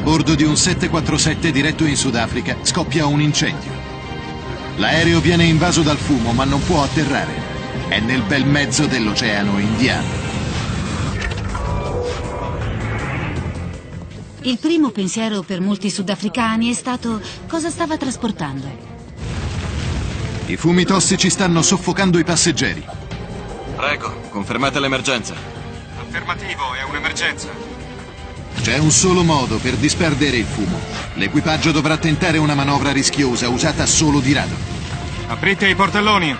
a bordo di un 747 diretto in Sudafrica scoppia un incendio. L'aereo viene invaso dal fumo ma non può atterrare. È nel bel mezzo dell'Oceano Indiano. Il primo pensiero per molti sudafricani è stato cosa stava trasportando. I fumi tossici stanno soffocando i passeggeri. Prego, confermate l'emergenza. Affermativo, è un'emergenza. C'è un solo modo per disperdere il fumo. L'equipaggio dovrà tentare una manovra rischiosa usata solo di rado. Aprite i portelloni.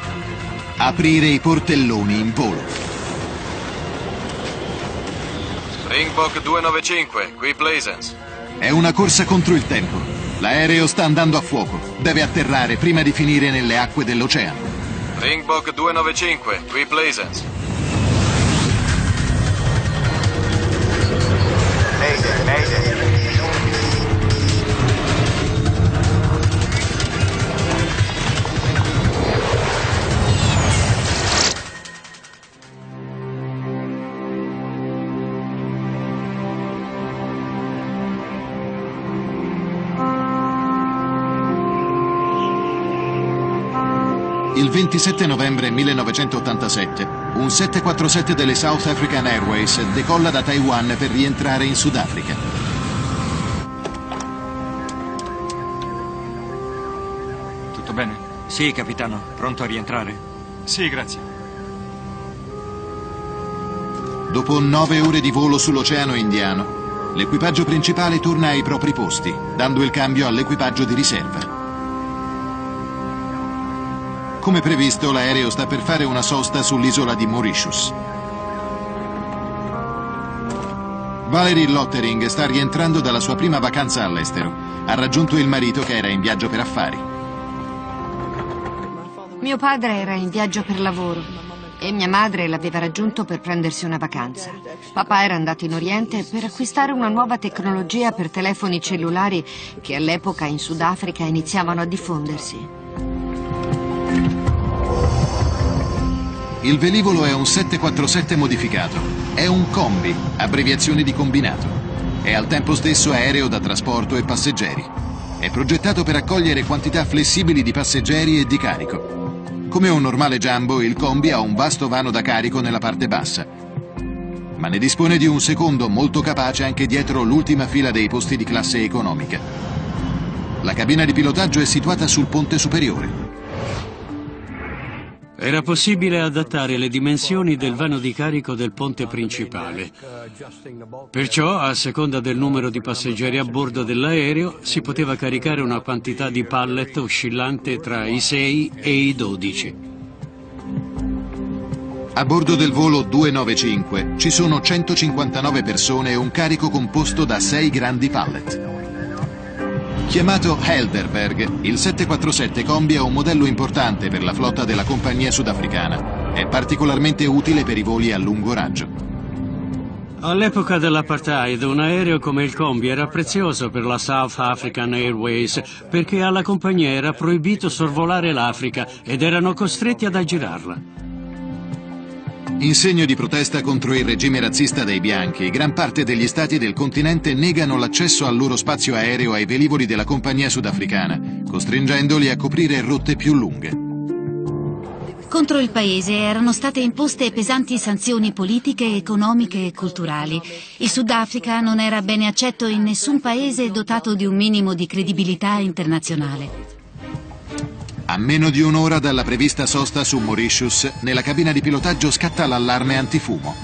Aprire i portelloni in volo. Springbok 295, qui Plaisance. È una corsa contro il tempo. L'aereo sta andando a fuoco. Deve atterrare prima di finire nelle acque dell'oceano. Springbok 295, qui Plaisance. Mayday, mayday. Il 27 novembre 1987, un 747 delle South African Airways decolla da Taiwan per rientrare in Sudafrica. Tutto bene? Sì, capitano. Pronto a rientrare? Sì, grazie. Dopo 9 ore di volo sull'Oceano Indiano, l'equipaggio principale torna ai propri posti, dando il cambio all'equipaggio di riserva. Come previsto, l'aereo sta per fare una sosta sull'isola di Mauritius. Valery Lottering sta rientrando dalla sua prima vacanza all'estero. Ha raggiunto il marito che era in viaggio per affari. Mio padre era in viaggio per lavoro e mia madre l'aveva raggiunto per prendersi una vacanza. Papà era andato in Oriente per acquistare una nuova tecnologia per telefoni cellulari che all'epoca in Sudafrica iniziavano a diffondersi. Il velivolo è un 747 modificato, è un Combi, abbreviazione di combinato. È al tempo stesso aereo da trasporto e passeggeri. È progettato per accogliere quantità flessibili di passeggeri e di carico. Come un normale Jumbo, il Combi ha un vasto vano da carico nella parte bassa, ma ne dispone di un secondo molto capace anche dietro l'ultima fila dei posti di classe economica. La cabina di pilotaggio è situata sul ponte superiore. Era possibile adattare le dimensioni del vano di carico del ponte principale. Perciò, a seconda del numero di passeggeri a bordo dell'aereo, si poteva caricare una quantità di pallet oscillante tra i 6 e i 12. A bordo del volo 295 ci sono 159 persone e un carico composto da 6 grandi pallet. Chiamato Helderberg, il 747 Combi è un modello importante per la flotta della compagnia sudafricana. È particolarmente utile per i voli a lungo raggio. All'epoca dell'apartheid, un aereo come il Combi era prezioso per la South African Airways perché alla compagnia era proibito sorvolare l'Africa ed erano costretti ad aggirarla. In segno di protesta contro il regime razzista dei bianchi, gran parte degli stati del continente negano l'accesso al loro spazio aereo ai velivoli della compagnia sudafricana, costringendoli a coprire rotte più lunghe. Contro il paese erano state imposte pesanti sanzioni politiche, economiche e culturali. Il Sudafrica non era bene accetto in nessun paese dotato di un minimo di credibilità internazionale. A meno di un'ora dalla prevista sosta su Mauritius, nella cabina di pilotaggio scatta l'allarme antifumo.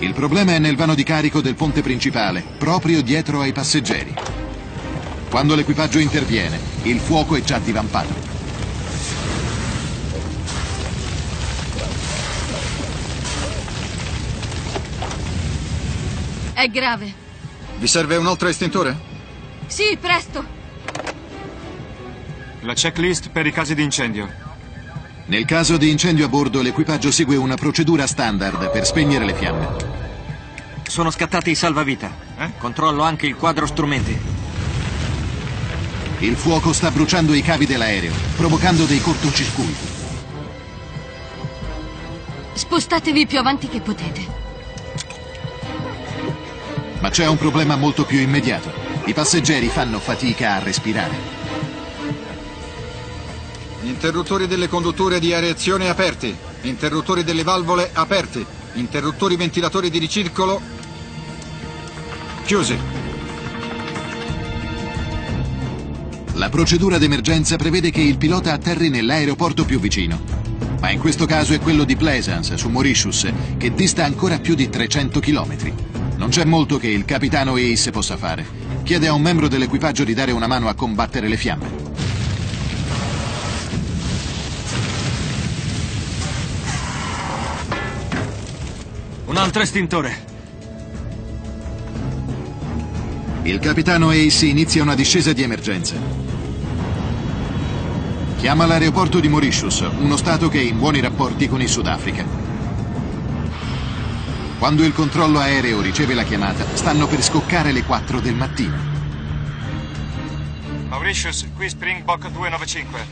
Il problema è nel vano di carico del ponte principale, proprio dietro ai passeggeri. Quando l'equipaggio interviene, il fuoco è già divampato. È grave. Vi serve un altro estintore? Sì, presto. La checklist per i casi di incendio. Nel caso di incendio a bordo, l'equipaggio segue una procedura standard per spegnere le fiamme. Sono scattati i salvavita. Controllo anche il quadro strumenti. Il fuoco sta bruciando i cavi dell'aereo, provocando dei cortocircuiti. Spostatevi più avanti che potete. Ma c'è un problema molto più immediato. I passeggeri fanno fatica a respirare. Interruttori delle condutture di areazione aperti, interruttori delle valvole aperti, interruttori ventilatori di ricircolo chiusi. La procedura d'emergenza prevede che il pilota atterri nell'aeroporto più vicino, ma in questo caso è quello di Plaisance, su Mauritius, che dista ancora più di 300 chilometri. Non c'è molto che il capitano Ace possa fare. Chiede a un membro dell'equipaggio di dare una mano a combattere le fiamme. Un altro estintore. Il capitano Ace inizia una discesa di emergenza. Chiama l'aeroporto di Mauritius, uno stato che è in buoni rapporti con il Sudafrica. Quando il controllo aereo riceve la chiamata, stanno per scoccare le 4 del mattino. Mauritius, qui Springbok 295.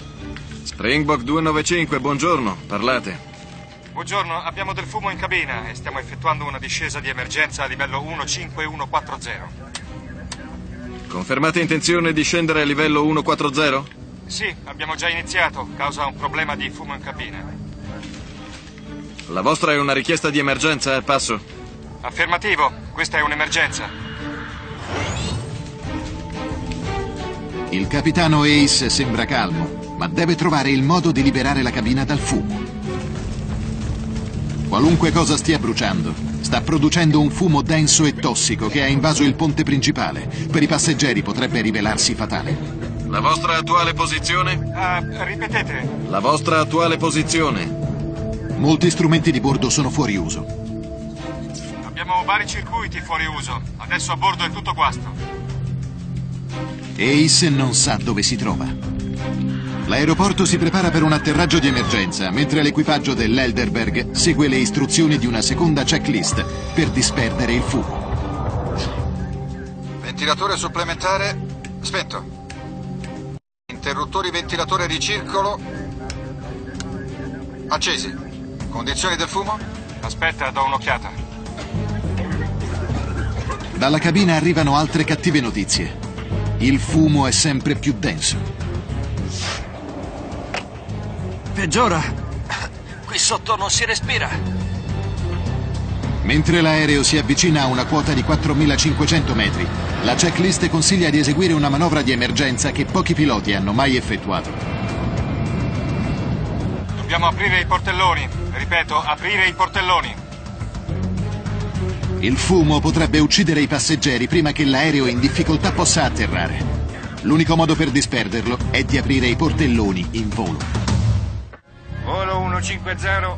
Springbok 295, buongiorno, parlate. Buongiorno, abbiamo del fumo in cabina e stiamo effettuando una discesa di emergenza a livello 15140. Confermate intenzione di scendere a livello 140? Sì, abbiamo già iniziato, causa un problema di fumo in cabina. La vostra è una richiesta di emergenza al passo? Affermativo, questa è un'emergenza. Il capitano Ace sembra calmo, ma deve trovare il modo di liberare la cabina dal fumo. Qualunque cosa stia bruciando, sta producendo un fumo denso e tossico che ha invaso il ponte principale. Per i passeggeri potrebbe rivelarsi fatale. La vostra attuale posizione? Ripetete. La vostra attuale posizione? Molti strumenti di bordo sono fuori uso. Abbiamo vari circuiti fuori uso. Adesso a bordo è tutto guasto. Ace non sa dove si trova. L'aeroporto si prepara per un atterraggio di emergenza, mentre l'equipaggio dell'Helderberg segue le istruzioni di una seconda checklist per disperdere il fumo. Ventilatore supplementare spento. Interruttori ventilatore di circolo accesi. Condizioni del fumo? Aspetta, do un'occhiata. Dalla cabina arrivano altre cattive notizie. Il fumo è sempre più denso. Peggiora. Qui sotto non si respira. Mentre l'aereo si avvicina a una quota di 4500 metri, la checklist consiglia di eseguire una manovra di emergenza che pochi piloti hanno mai effettuato. Dobbiamo aprire i portelloni. Ripeto, aprire i portelloni. Il fumo potrebbe uccidere i passeggeri prima che l'aereo in difficoltà possa atterrare. L'unico modo per disperderlo è di aprire i portelloni in volo. Volo 150.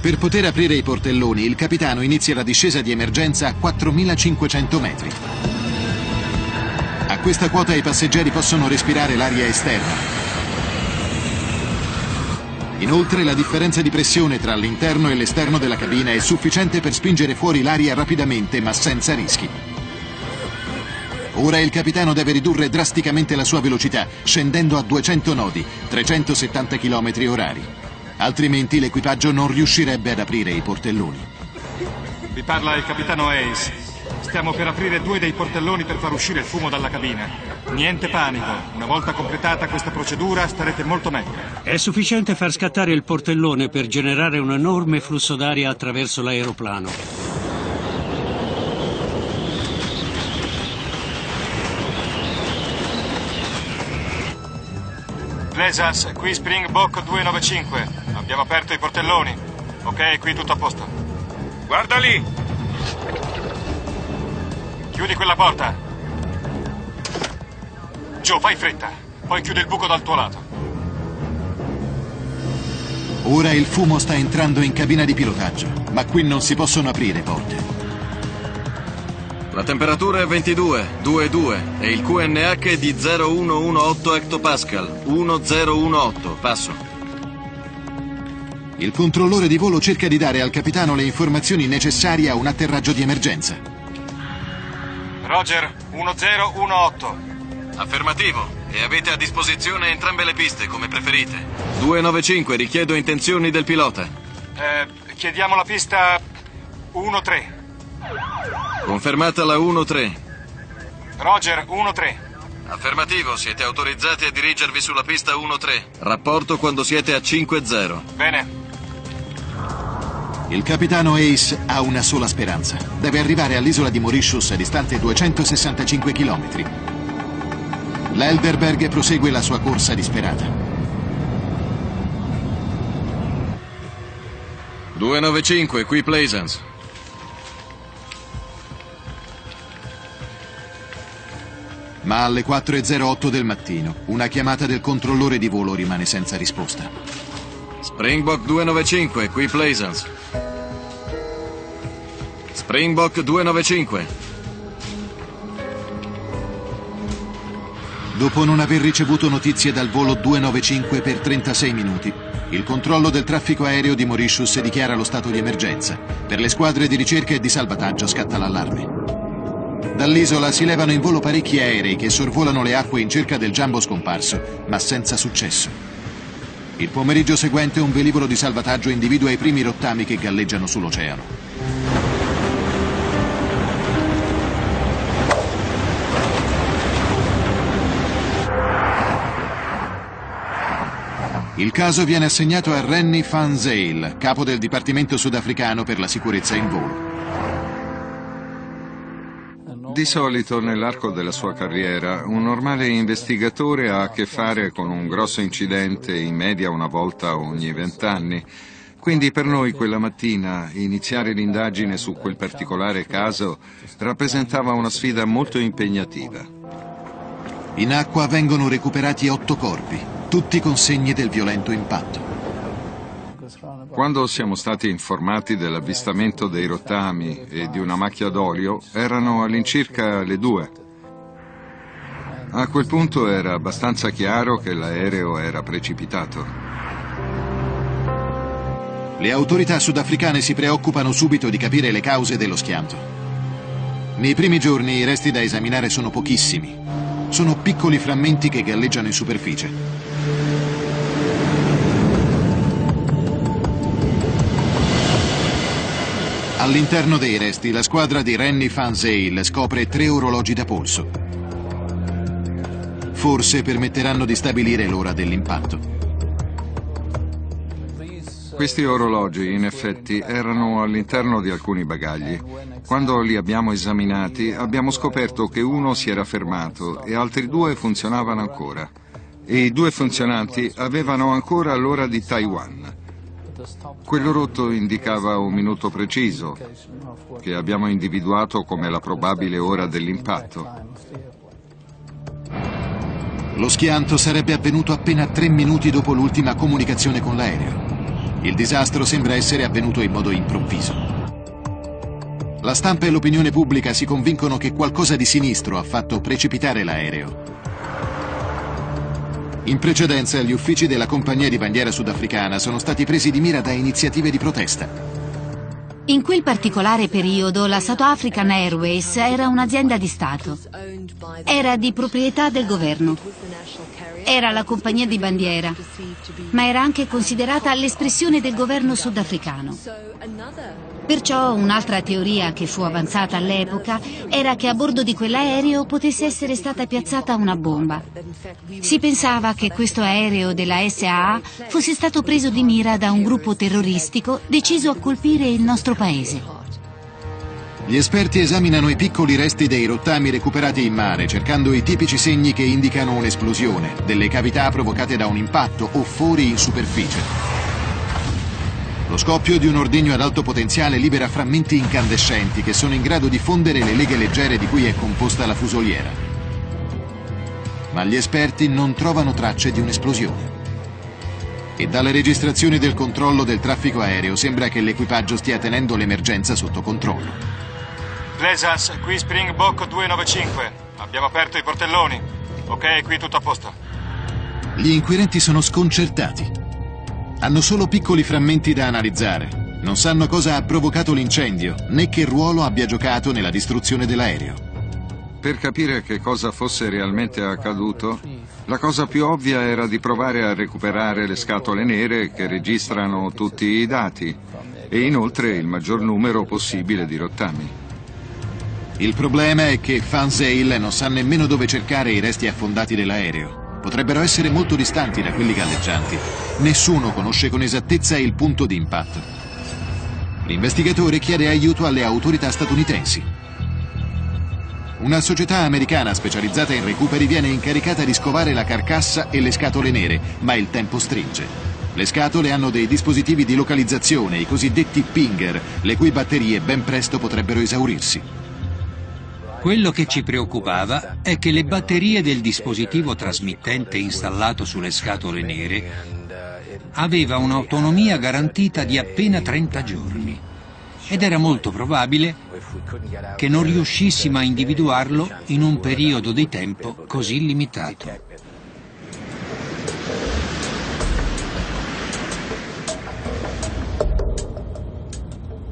Per poter aprire i portelloni, il capitano inizia la discesa di emergenza a 4500 metri. A questa quota i passeggeri possono respirare l'aria esterna. Inoltre, la differenza di pressione tra l'interno e l'esterno della cabina è sufficiente per spingere fuori l'aria rapidamente, ma senza rischi. Ora il capitano deve ridurre drasticamente la sua velocità, scendendo a 200 nodi, 370 km/h. Altrimenti l'equipaggio non riuscirebbe ad aprire i portelloni. Vi parla il capitano Ace. Stiamo per aprire 2 dei portelloni per far uscire il fumo dalla cabina. Niente panico. Una volta completata questa procedura starete molto meglio. È sufficiente far scattare il portellone per generare un enorme flusso d'aria attraverso l'aeroplano. Plaisance, qui Springbok 295. Abbiamo aperto i portelloni. Ok, qui tutto a posto. Guarda lì! Chiudi quella porta. Joe, fai fretta. Poi chiudi il buco dal tuo lato. Ora il fumo sta entrando in cabina di pilotaggio, ma qui non si possono aprire porte. La temperatura è 22,22 e il QNH di 0,118 hectopascal, 1018, passo. Il controllore di volo cerca di dare al capitano le informazioni necessarie a un atterraggio di emergenza. Roger, 1018. Affermativo, e avete a disposizione entrambe le piste, come preferite. 295, richiedo intenzioni del pilota. Chiediamo la pista 13. Confermata la 1-3. Roger, 1-3. Affermativo, siete autorizzati a dirigervi sulla pista 1-3. Rapporto quando siete a 5-0. Bene. Il capitano Ace ha una sola speranza. Deve arrivare all'isola di Mauritius, distante 265 chilometri. L'Helderberg prosegue la sua corsa disperata. 295, qui Plaisance. Ma alle 4:08 del mattino, una chiamata del controllore di volo rimane senza risposta. Springbok 295, qui Plaisance. Springbok 295. Dopo non aver ricevuto notizie dal volo 295 per 36 minuti, il controllo del traffico aereo di Mauritius dichiara lo stato di emergenza. Per le squadre di ricerca e di salvataggio scatta l'allarme. Dall'isola si levano in volo parecchi aerei che sorvolano le acque in cerca del Jumbo scomparso, ma senza successo. Il pomeriggio seguente un velivolo di salvataggio individua i primi rottami che galleggiano sull'oceano. Il caso viene assegnato a Rennie van Zyl, capo del Dipartimento sudafricano per la sicurezza in volo. Di solito, nell'arco della sua carriera, un normale investigatore ha a che fare con un grosso incidente in media una volta ogni 20 anni. Quindi per noi quella mattina iniziare l'indagine su quel particolare caso rappresentava una sfida molto impegnativa. In acqua vengono recuperati 8 corpi. Tutti consegne del violento impatto. Quando siamo stati informati dell'avvistamento dei rottami e di una macchia d'olio, erano all'incirca le 2. A quel punto era abbastanza chiaro che l'aereo era precipitato. Le autorità sudafricane si preoccupano subito di capire le cause dello schianto. Nei primi giorni i resti da esaminare sono pochissimi. Sono piccoli frammenti che galleggiano in superficie. All'interno dei resti, la squadra di Rennie van Zyl scopre 3 orologi da polso. Forse permetteranno di stabilire l'ora dell'impatto. Questi orologi, in effetti, erano all'interno di alcuni bagagli. Quando li abbiamo esaminati, abbiamo scoperto che uno si era fermato e altri 2 funzionavano ancora. E i 2 funzionanti avevano ancora l'ora di Taiwan. Quello rotto indicava un minuto preciso, che abbiamo individuato come la probabile ora dell'impatto. Lo schianto sarebbe avvenuto appena 3 minuti dopo l'ultima comunicazione con l'aereo. Il disastro sembra essere avvenuto in modo improvviso. La stampa e l'opinione pubblica si convincono che qualcosa di sinistro ha fatto precipitare l'aereo. In precedenza gli uffici della compagnia di bandiera sudafricana sono stati presi di mira da iniziative di protesta. In quel particolare periodo la South African Airways era un'azienda di Stato. Era di proprietà del governo. Era la compagnia di bandiera, ma era anche considerata l'espressione del governo sudafricano. Perciò un'altra teoria che fu avanzata all'epoca era che a bordo di quell'aereo potesse essere stata piazzata una bomba. Si pensava che questo aereo della FAA fosse stato preso di mira da un gruppo terroristico deciso a colpire il nostro paese. Gli esperti esaminano i piccoli resti dei rottami recuperati in mare, cercando i tipici segni che indicano un'esplosione, delle cavità provocate da un impatto o fori in superficie. Lo scoppio di un ordigno ad alto potenziale libera frammenti incandescenti che sono in grado di fondere le leghe leggere di cui è composta la fusoliera. Ma gli esperti non trovano tracce di un'esplosione. E dalle registrazioni del controllo del traffico aereo sembra che l'equipaggio stia tenendo l'emergenza sotto controllo. Plaisance, qui Springbok 295. Abbiamo aperto i portelloni. Ok, qui tutto a posto. Gli inquirenti sono sconcertati. Hanno solo piccoli frammenti da analizzare. Non sanno cosa ha provocato l'incendio, né che ruolo abbia giocato nella distruzione dell'aereo. Per capire che cosa fosse realmente accaduto, la cosa più ovvia era di provare a recuperare le scatole nere che registrano tutti i dati e inoltre il maggior numero possibile di rottami. Il problema è che Van Zyl non sa nemmeno dove cercare i resti affondati dell'aereo. Potrebbero essere molto distanti da quelli galleggianti. Nessuno conosce con esattezza il punto di impatto. L'investigatore chiede aiuto alle autorità statunitensi. Una società americana specializzata in recuperi viene incaricata di scovare la carcassa e le scatole nere, ma il tempo stringe. Le scatole hanno dei dispositivi di localizzazione, i cosiddetti pinger, le cui batterie ben presto potrebbero esaurirsi. Quello che ci preoccupava è che le batterie del dispositivo trasmittente installato sulle scatole nere aveva un'autonomia garantita di appena 30 giorni ed era molto probabile che non riuscissimo a individuarlo in un periodo di tempo così limitato.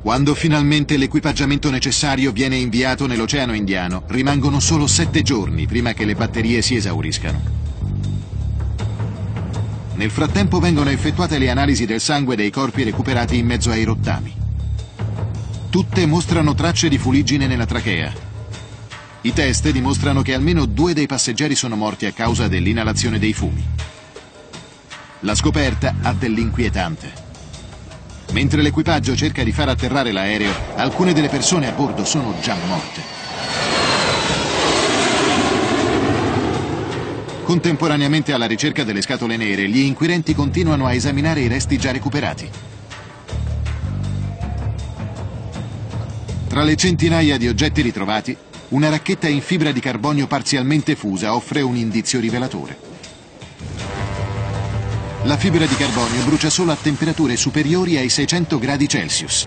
Quando finalmente l'equipaggiamento necessario viene inviato nell'Oceano Indiano, rimangono solo 7 giorni prima che le batterie si esauriscano. Nel frattempo vengono effettuate le analisi del sangue dei corpi recuperati in mezzo ai rottami. Tutte mostrano tracce di fuliggine nella trachea. I test dimostrano che almeno 2 dei passeggeri sono morti a causa dell'inalazione dei fumi. La scoperta ha dell'inquietante. Mentre l'equipaggio cerca di far atterrare l'aereo, alcune delle persone a bordo sono già morte. Contemporaneamente alla ricerca delle scatole nere, gli inquirenti continuano a esaminare i resti già recuperati. Tra le centinaia di oggetti ritrovati, una racchetta in fibra di carbonio parzialmente fusa offre un indizio rivelatore. La fibra di carbonio brucia solo a temperature superiori ai 600 gradi Celsius.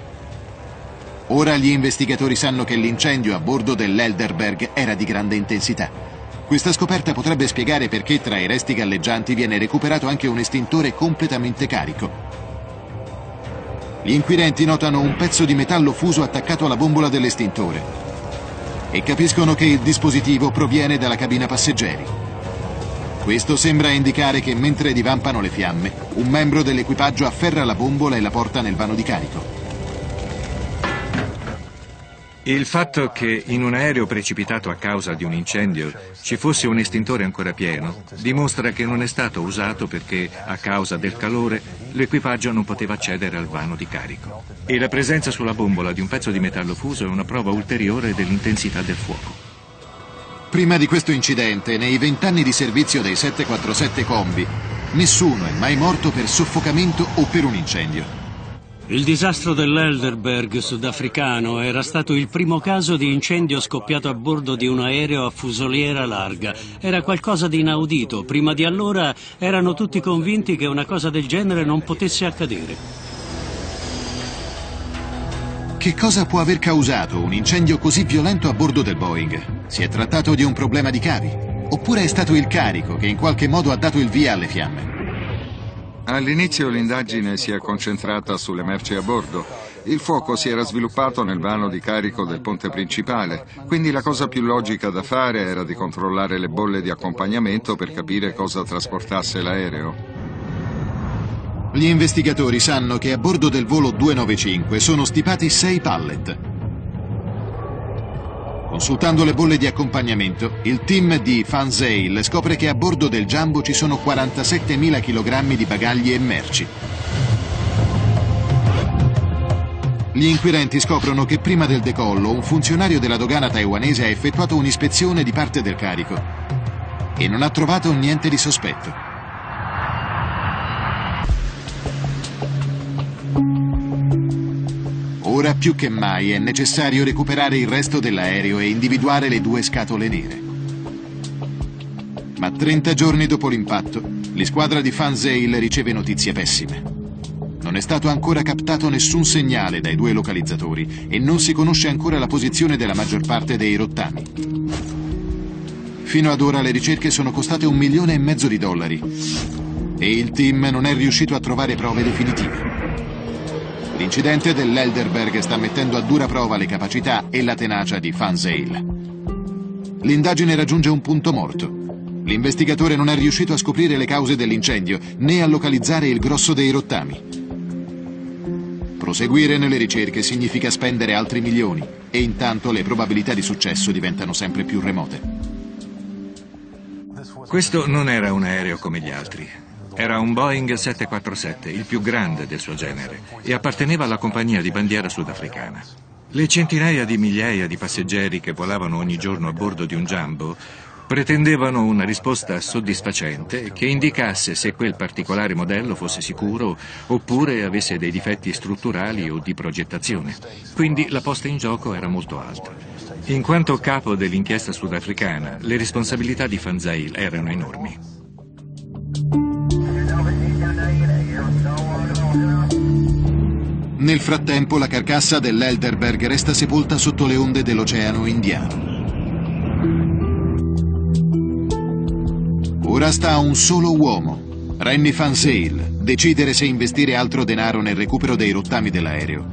Ora gli investigatori sanno che l'incendio a bordo dell'Helderberg era di grande intensità. Questa scoperta potrebbe spiegare perché tra i resti galleggianti viene recuperato anche un estintore completamente carico. Gli inquirenti notano un pezzo di metallo fuso attaccato alla bombola dell'estintore e capiscono che il dispositivo proviene dalla cabina passeggeri. Questo sembra indicare che mentre divampano le fiamme, un membro dell'equipaggio afferra la bombola e la porta nel vano di carico. Il fatto che in un aereo precipitato a causa di un incendio ci fosse un estintore ancora pieno dimostra che non è stato usato perché, a causa del calore, l'equipaggio non poteva accedere al vano di carico. E la presenza sulla bombola di un pezzo di metallo fuso è una prova ulteriore dell'intensità del fuoco. Prima di questo incidente, nei 20 anni di servizio dei 747 Combi, nessuno è mai morto per soffocamento o per un incendio. Il disastro dell'Helderberg sudafricano era stato il primo caso di incendio scoppiato a bordo di un aereo a fusoliera larga. Era qualcosa di inaudito. Prima di allora erano tutti convinti che una cosa del genere non potesse accadere. Che cosa può aver causato un incendio così violento a bordo del Boeing? Si è trattato di un problema di cavi? Oppure è stato il carico che in qualche modo ha dato il via alle fiamme? All'inizio l'indagine si è concentrata sulle merci a bordo. Il fuoco si era sviluppato nel vano di carico del ponte principale, quindi la cosa più logica da fare era di controllare le bolle di accompagnamento per capire cosa trasportasse l'aereo. Gli investigatori sanno che a bordo del volo 295 sono stipati 6 pallet. Consultando le bolle di accompagnamento, il team di Van Zyl scopre che a bordo del Jumbo ci sono 47.000 kg di bagagli e merci. Gli inquirenti scoprono che prima del decollo un funzionario della dogana taiwanese ha effettuato un'ispezione di parte del carico e non ha trovato niente di sospetto. Ora più che mai è necessario recuperare il resto dell'aereo e individuare le 2 scatole nere. Ma 30 giorni dopo l'impatto, l'esquadra di Van Zyl riceve notizie pessime. Non è stato ancora captato nessun segnale dai 2 localizzatori e non si conosce ancora la posizione della maggior parte dei rottami. Fino ad ora le ricerche sono costate $1,5 milioni e il team non è riuscito a trovare prove definitive. L'incidente dell'Helderberg sta mettendo a dura prova le capacità e la tenacia di Van Zyl. L'indagine raggiunge un punto morto. L'investigatore non è riuscito a scoprire le cause dell'incendio né a localizzare il grosso dei rottami. Proseguire nelle ricerche significa spendere altri milioni e intanto le probabilità di successo diventano sempre più remote. Questo non era un aereo come gli altri, era un Boeing 747, il più grande del suo genere, e apparteneva alla compagnia di bandiera sudafricana. Le centinaia di migliaia di passeggeri che volavano ogni giorno a bordo di un Jumbo pretendevano una risposta soddisfacente che indicasse se quel particolare modello fosse sicuro oppure avesse dei difetti strutturali o di progettazione. Quindi la posta in gioco era molto alta. In quanto capo dell'inchiesta sudafricana, le responsabilità di Van Zyl erano enormi. Nel frattempo la carcassa dell'Helderberg resta sepolta sotto le onde dell'Oceano Indiano. Ora sta a un solo uomo, Rennie van Zyl, decidere se investire altro denaro nel recupero dei rottami dell'aereo.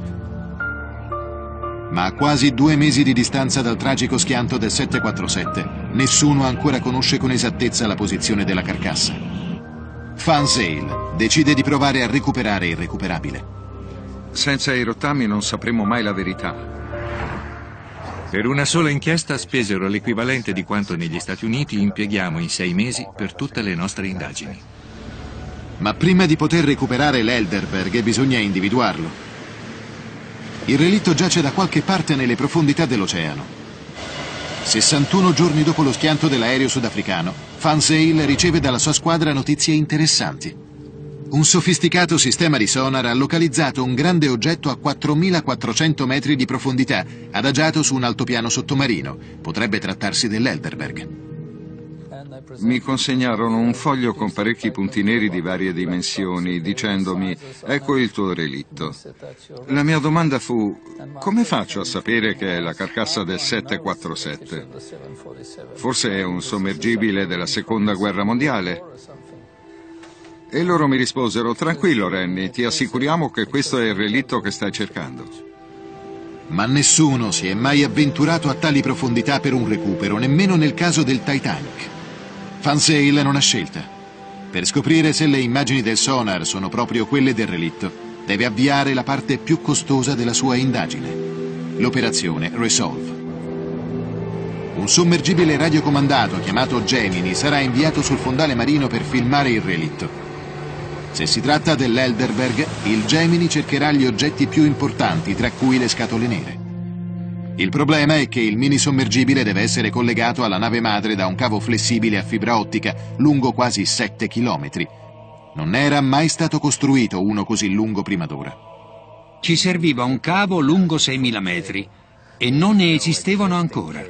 Ma a quasi 2 mesi di distanza dal tragico schianto del 747, nessuno ancora conosce con esattezza la posizione della carcassa. Van Zyl decide di provare a recuperare il recuperabile. Senza i rottami non sapremo mai la verità. Per una sola inchiesta spesero l'equivalente di quanto negli Stati Uniti impieghiamo in 6 mesi per tutte le nostre indagini. Ma prima di poter recuperare l'Helderberg bisogna individuarlo. Il relitto giace da qualche parte nelle profondità dell'oceano. 61 giorni dopo lo schianto dell'aereo sudafricano, Van Zyl riceve dalla sua squadra notizie interessanti. Un sofisticato sistema di sonar ha localizzato un grande oggetto a 4.400 metri di profondità, adagiato su un altopiano sottomarino. Potrebbe trattarsi dell'Helderberg. Mi consegnarono un foglio con parecchi punti neri di varie dimensioni, dicendomi: ecco il tuo relitto. La mia domanda fu: come faccio a sapere che è la carcassa del 747? Forse è un sommergibile della Seconda Guerra Mondiale? E loro mi risposero: tranquillo Rennie, ti assicuriamo che questo è il relitto che stai cercando. Ma nessuno si è mai avventurato a tali profondità per un recupero, nemmeno nel caso del Titanic. Van Zyl non ha scelta. Per scoprire se le immagini del sonar sono proprio quelle del relitto, deve avviare la parte più costosa della sua indagine, l'operazione Resolve. Un sommergibile radiocomandato chiamato Gemini sarà inviato sul fondale marino per filmare il relitto. Se si tratta dell'Helderberg, il Gemini cercherà gli oggetti più importanti, tra cui le scatole nere. Il problema è che il mini sommergibile deve essere collegato alla nave madre da un cavo flessibile a fibra ottica lungo quasi 7 chilometri. Non era mai stato costruito uno così lungo prima d'ora. Ci serviva un cavo lungo 6.000 metri e non ne esistevano ancora.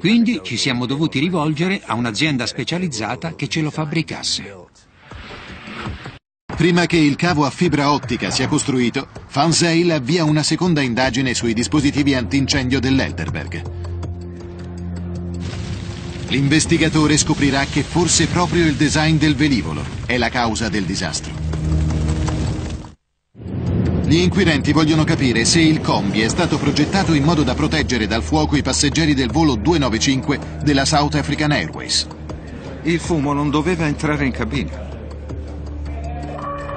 Quindi ci siamo dovuti rivolgere a un'azienda specializzata che ce lo fabbricasse. Prima che il cavo a fibra ottica sia costruito, Van Zyl avvia una seconda indagine sui dispositivi antincendio dell'Helderberg. L'investigatore scoprirà che forse proprio il design del velivolo è la causa del disastro. Gli inquirenti vogliono capire se il Combi è stato progettato in modo da proteggere dal fuoco i passeggeri del volo 295 della South African Airways. Il fumo non doveva entrare in cabina.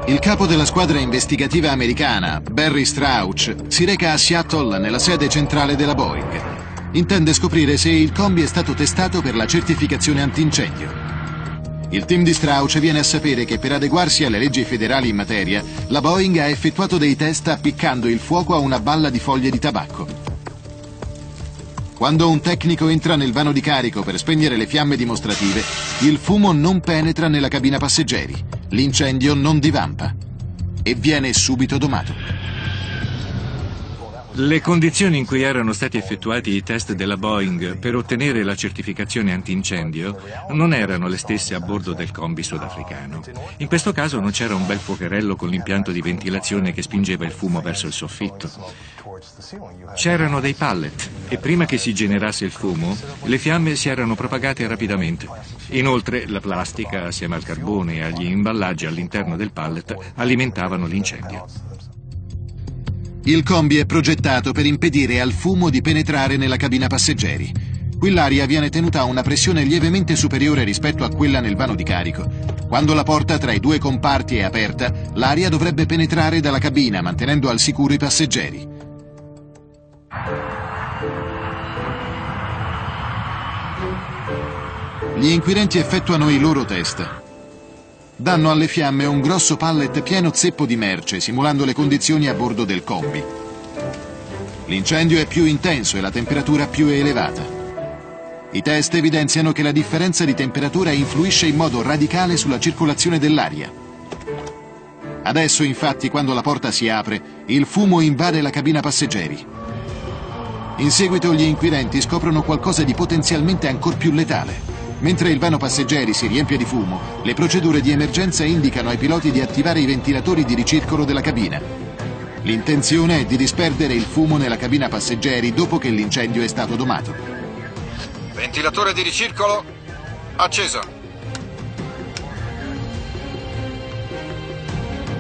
Il capo della squadra investigativa americana, Barry Strauch, si reca a Seattle nella sede centrale della Boeing. Intende scoprire se il Combi è stato testato per la certificazione antincendio. Il team di Strauch viene a sapere che per adeguarsi alle leggi federali in materia, la Boeing ha effettuato dei test appiccando il fuoco a una balla di foglie di tabacco. Quando un tecnico entra nel vano di carico per spegnere le fiamme dimostrative, il fumo non penetra nella cabina passeggeri. L'incendio non divampa e viene subito domato. Le condizioni in cui erano stati effettuati i test della Boeing per ottenere la certificazione antincendio non erano le stesse a bordo del Combi sudafricano. In questo caso non c'era un bel fuocherello con l'impianto di ventilazione che spingeva il fumo verso il soffitto. C'erano dei pallet e prima che si generasse il fumo, le fiamme si erano propagate rapidamente. Inoltre la plastica, assieme al carbone e agli imballaggi all'interno del pallet, alimentavano l'incendio. Il Combi è progettato per impedire al fumo di penetrare nella cabina passeggeri. quell'aria viene tenuta a una pressione lievemente superiore rispetto a quella nel vano di carico. Quando la porta tra i due comparti è aperta, l'aria dovrebbe penetrare dalla cabina, mantenendo al sicuro i passeggeri. Gli inquirenti effettuano i loro test. Danno alle fiamme un grosso pallet pieno zeppo di merce, simulando le condizioni a bordo del Combi. L'incendio è più intenso e la temperatura più elevata. I test evidenziano che la differenza di temperatura influisce in modo radicale sulla circolazione dell'aria. Adesso, infatti, quando la porta si apre, il fumo invade la cabina passeggeri. In seguito gli inquirenti scoprono qualcosa di potenzialmente ancor più letale. Mentre il vano passeggeri si riempie di fumo, le procedure di emergenza indicano ai piloti di attivare i ventilatori di ricircolo della cabina. L'intenzione è di disperdere il fumo nella cabina passeggeri dopo che l'incendio è stato domato. Ventilatore di ricircolo acceso.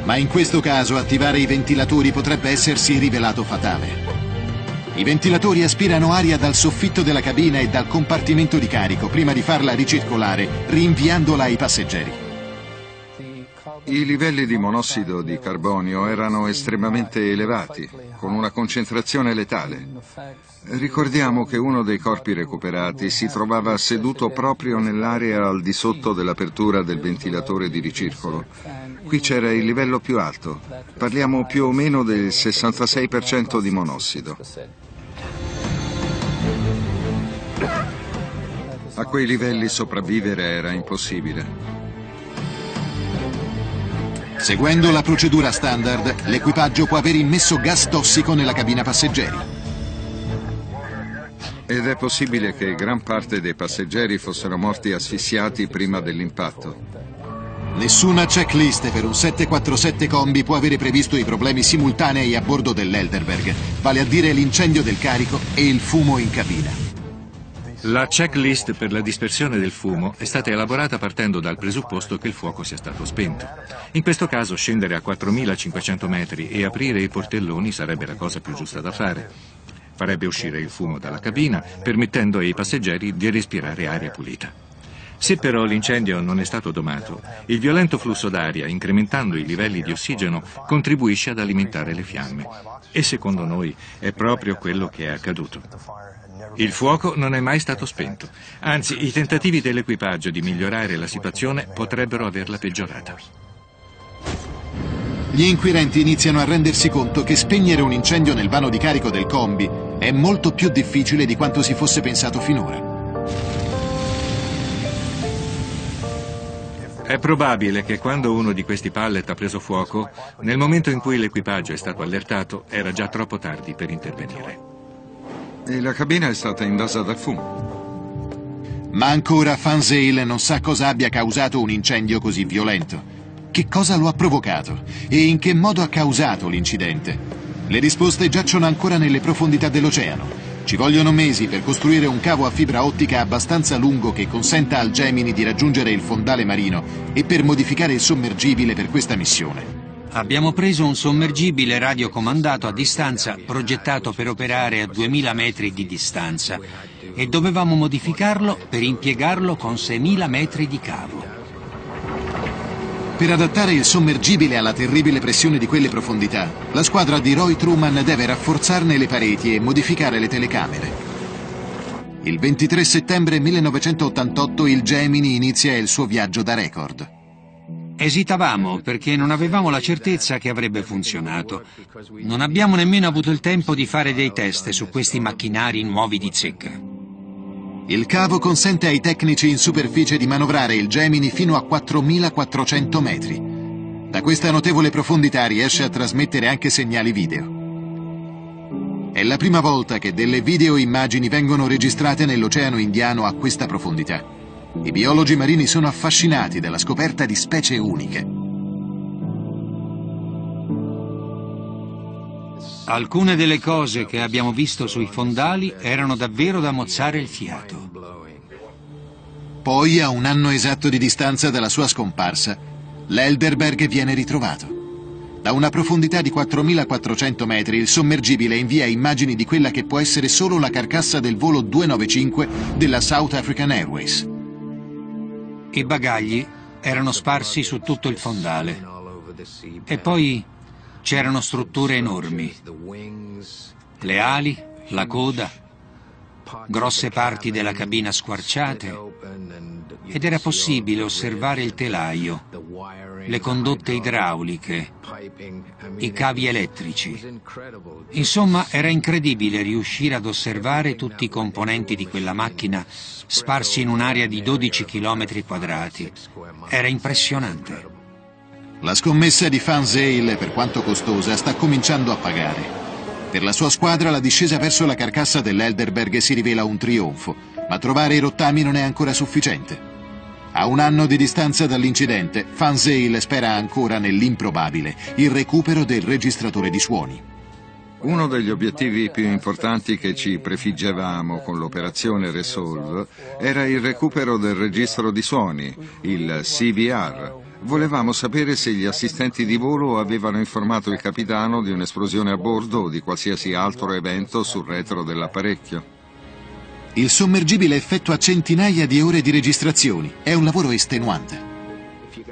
Ma in questo caso attivare i ventilatori potrebbe essersi rivelato fatale. I ventilatori aspirano aria dal soffitto della cabina e dal compartimento di carico prima di farla ricircolare, rinviandola ai passeggeri. I livelli di monossido di carbonio erano estremamente elevati, con una concentrazione letale. Ricordiamo che uno dei corpi recuperati si trovava seduto proprio nell'area al di sotto dell'apertura del ventilatore di ricircolo. Qui c'era il livello più alto, parliamo più o meno del 66% di monossido. A quei livelli sopravvivere era impossibile. Seguendo la procedura standard, l'equipaggio può aver immesso gas tossico nella cabina passeggeri. Ed è possibile che gran parte dei passeggeri fossero morti asfissiati prima dell'impatto. Nessuna checklist per un 747 Combi può avere previsto i problemi simultanei a bordo dell'Helderberg, vale a dire l'incendio del carico e il fumo in cabina. La checklist per la dispersione del fumo è stata elaborata partendo dal presupposto che il fuoco sia stato spento. In questo caso scendere a 4.500 metri e aprire i portelloni sarebbe la cosa più giusta da fare. Farebbe uscire il fumo dalla cabina, permettendo ai passeggeri di respirare aria pulita. Se però l'incendio non è stato domato, il violento flusso d'aria, incrementando i livelli di ossigeno, contribuisce ad alimentare le fiamme. E secondo noi è proprio quello che è accaduto. Il fuoco non è mai stato spento, anzi i tentativi dell'equipaggio di migliorare la situazione potrebbero averla peggiorata. Gli inquirenti iniziano a rendersi conto che spegnere un incendio nel vano di carico del Combi è molto più difficile di quanto si fosse pensato finora. È probabile che quando uno di questi pallet ha preso fuoco, nel momento in cui l'equipaggio è stato allertato, era già troppo tardi per intervenire. E la cabina è stata invasa dal fumo. Ma ancora Van Zyl non sa cosa abbia causato un incendio così violento, che cosa lo ha provocato e in che modo ha causato l'incidente. Le risposte giacciono ancora nelle profondità dell'oceano. Ci vogliono mesi per costruire un cavo a fibra ottica abbastanza lungo che consenta al Gemini di raggiungere il fondale marino e per modificare il sommergibile per questa missione. Abbiamo preso un sommergibile radiocomandato a distanza progettato per operare a 2000 metri di distanza e dovevamo modificarlo per impiegarlo con 6000 metri di cavo. Per adattare il sommergibile alla terribile pressione di quelle profondità, la squadra di Roy Truman deve rafforzarne le pareti e modificare le telecamere. Il 23 settembre 1988 il Gemini inizia il suo viaggio da record. Esitavamo perché non avevamo la certezza che avrebbe funzionato. Non abbiamo nemmeno avuto il tempo di fare dei test su questi macchinari nuovi di zecca. Il cavo consente ai tecnici in superficie di manovrare il Gemini fino a 4.400 metri. Da questa notevole profondità riesce a trasmettere anche segnali video. È la prima volta che delle videoimmagini vengono registrate nell'Oceano Indiano a questa profondità. I biologi marini sono affascinati dalla scoperta di specie uniche. Alcune delle cose che abbiamo visto sui fondali erano davvero da mozzare il fiato. Poi, a un anno esatto di distanza dalla sua scomparsa, l'Helderberg viene ritrovato. Da una profondità di 4.400 metri il sommergibile invia immagini di quella che può essere solo la carcassa del volo 295 della South African Airways. I bagagli erano sparsi su tutto il fondale e poi c'erano strutture enormi, le ali, la coda, grosse parti della cabina squarciate, ed era possibile osservare il telaio, le condotte idrauliche, i cavi elettrici. Insomma, era incredibile riuscire ad osservare tutti i componenti di quella macchina sparsi in un'area di 12 km quadrati. Era impressionante. La scommessa di Van Zyl, per quanto costosa, sta cominciando a pagare. Per la sua squadra la discesa verso la carcassa dell'Helderberg si rivela un trionfo, ma trovare i rottami non è ancora sufficiente. A un anno di distanza dall'incidente, Van Zyl spera ancora nell'improbabile, il recupero del registratore di suoni. Uno degli obiettivi più importanti che ci prefiggevamo con l'operazione Resolve era il recupero del registro di suoni, il CVR. Volevamo sapere se gli assistenti di volo avevano informato il capitano di un'esplosione a bordo o di qualsiasi altro evento sul retro dell'apparecchio. Il sommergibile effettua centinaia di ore di registrazioni. È un lavoro estenuante.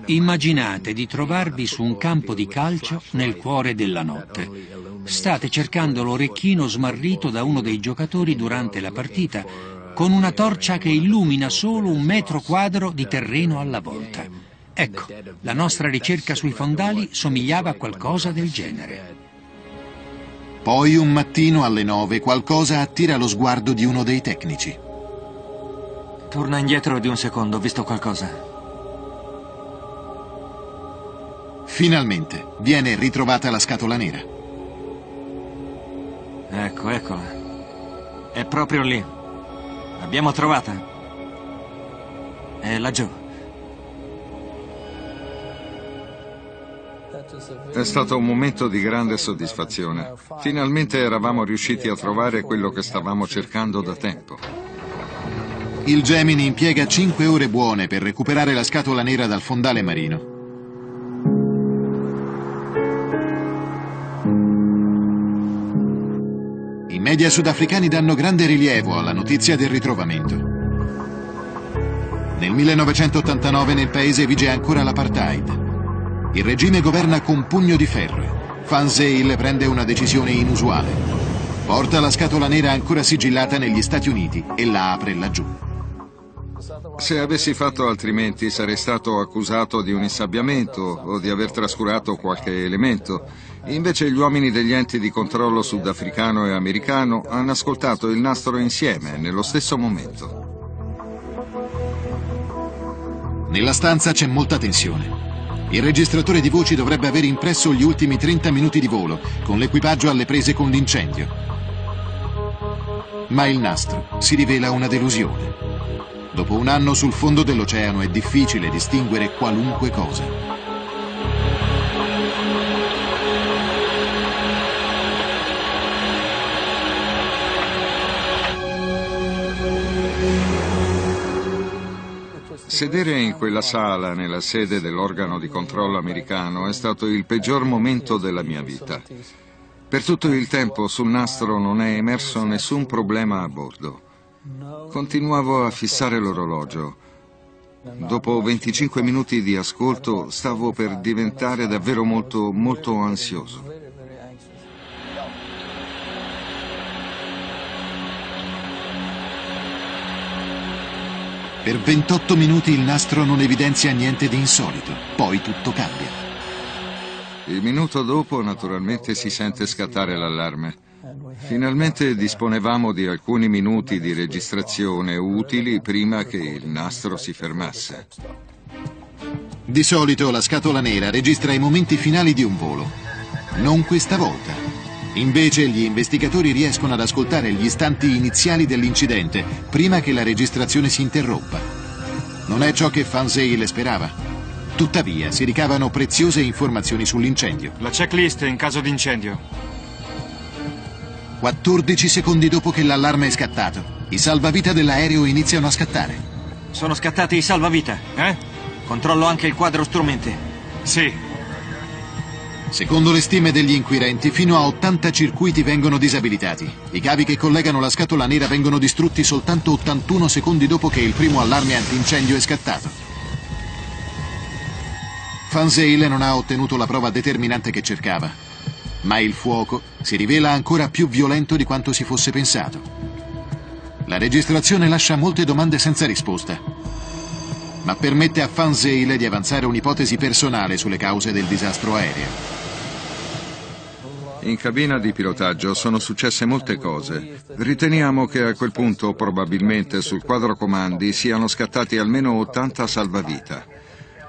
Immaginate di trovarvi su un campo di calcio nel cuore della notte. State cercando l'orecchino smarrito da uno dei giocatori durante la partita con una torcia che illumina solo 1 metro quadro di terreno alla volta. Ecco, la nostra ricerca sui fondali somigliava a qualcosa del genere. Poi un mattino alle 9 qualcosa attira lo sguardo di uno dei tecnici. Torna indietro di un secondo, ho visto qualcosa. Finalmente viene ritrovata la scatola nera. Ecco, eccola. È proprio lì. L'abbiamo trovata. È laggiù. È stato un momento di grande soddisfazione. Finalmente eravamo riusciti a trovare quello che stavamo cercando da tempo. Il Gemini impiega 5 ore buone per recuperare la scatola nera dal fondale marino. I media sudafricani danno grande rilievo alla notizia del ritrovamento. Nel 1989 nel paese vige ancora l'apartheid. Il regime governa con pugno di ferro. Van Zyl prende una decisione inusuale. Porta la scatola nera ancora sigillata negli Stati Uniti e la apre laggiù. Se avessi fatto altrimenti sarei stato accusato di un insabbiamento o di aver trascurato qualche elemento. Invece gli uomini degli enti di controllo sudafricano e americano hanno ascoltato il nastro insieme, nello stesso momento. Nella stanza c'è molta tensione. Il registratore di voci dovrebbe aver impresso gli ultimi 30 minuti di volo, con l'equipaggio alle prese con l'incendio. Ma il nastro si rivela una delusione. Dopo un anno sul fondo dell'oceano è difficile distinguere qualunque cosa. Sedere in quella sala, nella sede dell'organo di controllo americano, è stato il peggior momento della mia vita. Per tutto il tempo sul nastro non è emerso nessun problema a bordo. Continuavo a fissare l'orologio. Dopo 25 minuti di ascolto stavo per diventare davvero molto, molto ansioso. Per 28 minuti il nastro non evidenzia niente di insolito, poi tutto cambia. Il minuto dopo naturalmente si sente scattare l'allarme. Finalmente disponevamo di alcuni minuti di registrazione utili prima che il nastro si fermasse. Di solito la scatola nera registra i momenti finali di un volo. Non questa volta. Invece gli investigatori riescono ad ascoltare gli istanti iniziali dell'incidente prima che la registrazione si interrompa. Non è ciò che Van Zyl sperava. Tuttavia si ricavano preziose informazioni sull'incendio. La checklist in caso di incendio. 14 secondi dopo che l'allarme è scattato, i salvavita dell'aereo iniziano a scattare. Sono scattati i salvavita, eh? Controllo anche il quadro strumenti. Sì. Secondo le stime degli inquirenti, fino a 80 circuiti vengono disabilitati. I cavi che collegano la scatola nera vengono distrutti soltanto 81 secondi dopo che il primo allarme antincendio è scattato. Van Zyl non ha ottenuto la prova determinante che cercava, ma il fuoco si rivela ancora più violento di quanto si fosse pensato. La registrazione lascia molte domande senza risposta, ma permette a Van Zyl di avanzare un'ipotesi personale sulle cause del disastro aereo. In cabina di pilotaggio sono successe molte cose. Riteniamo che a quel punto probabilmente sul quadro comandi siano scattati almeno 80 salvavita.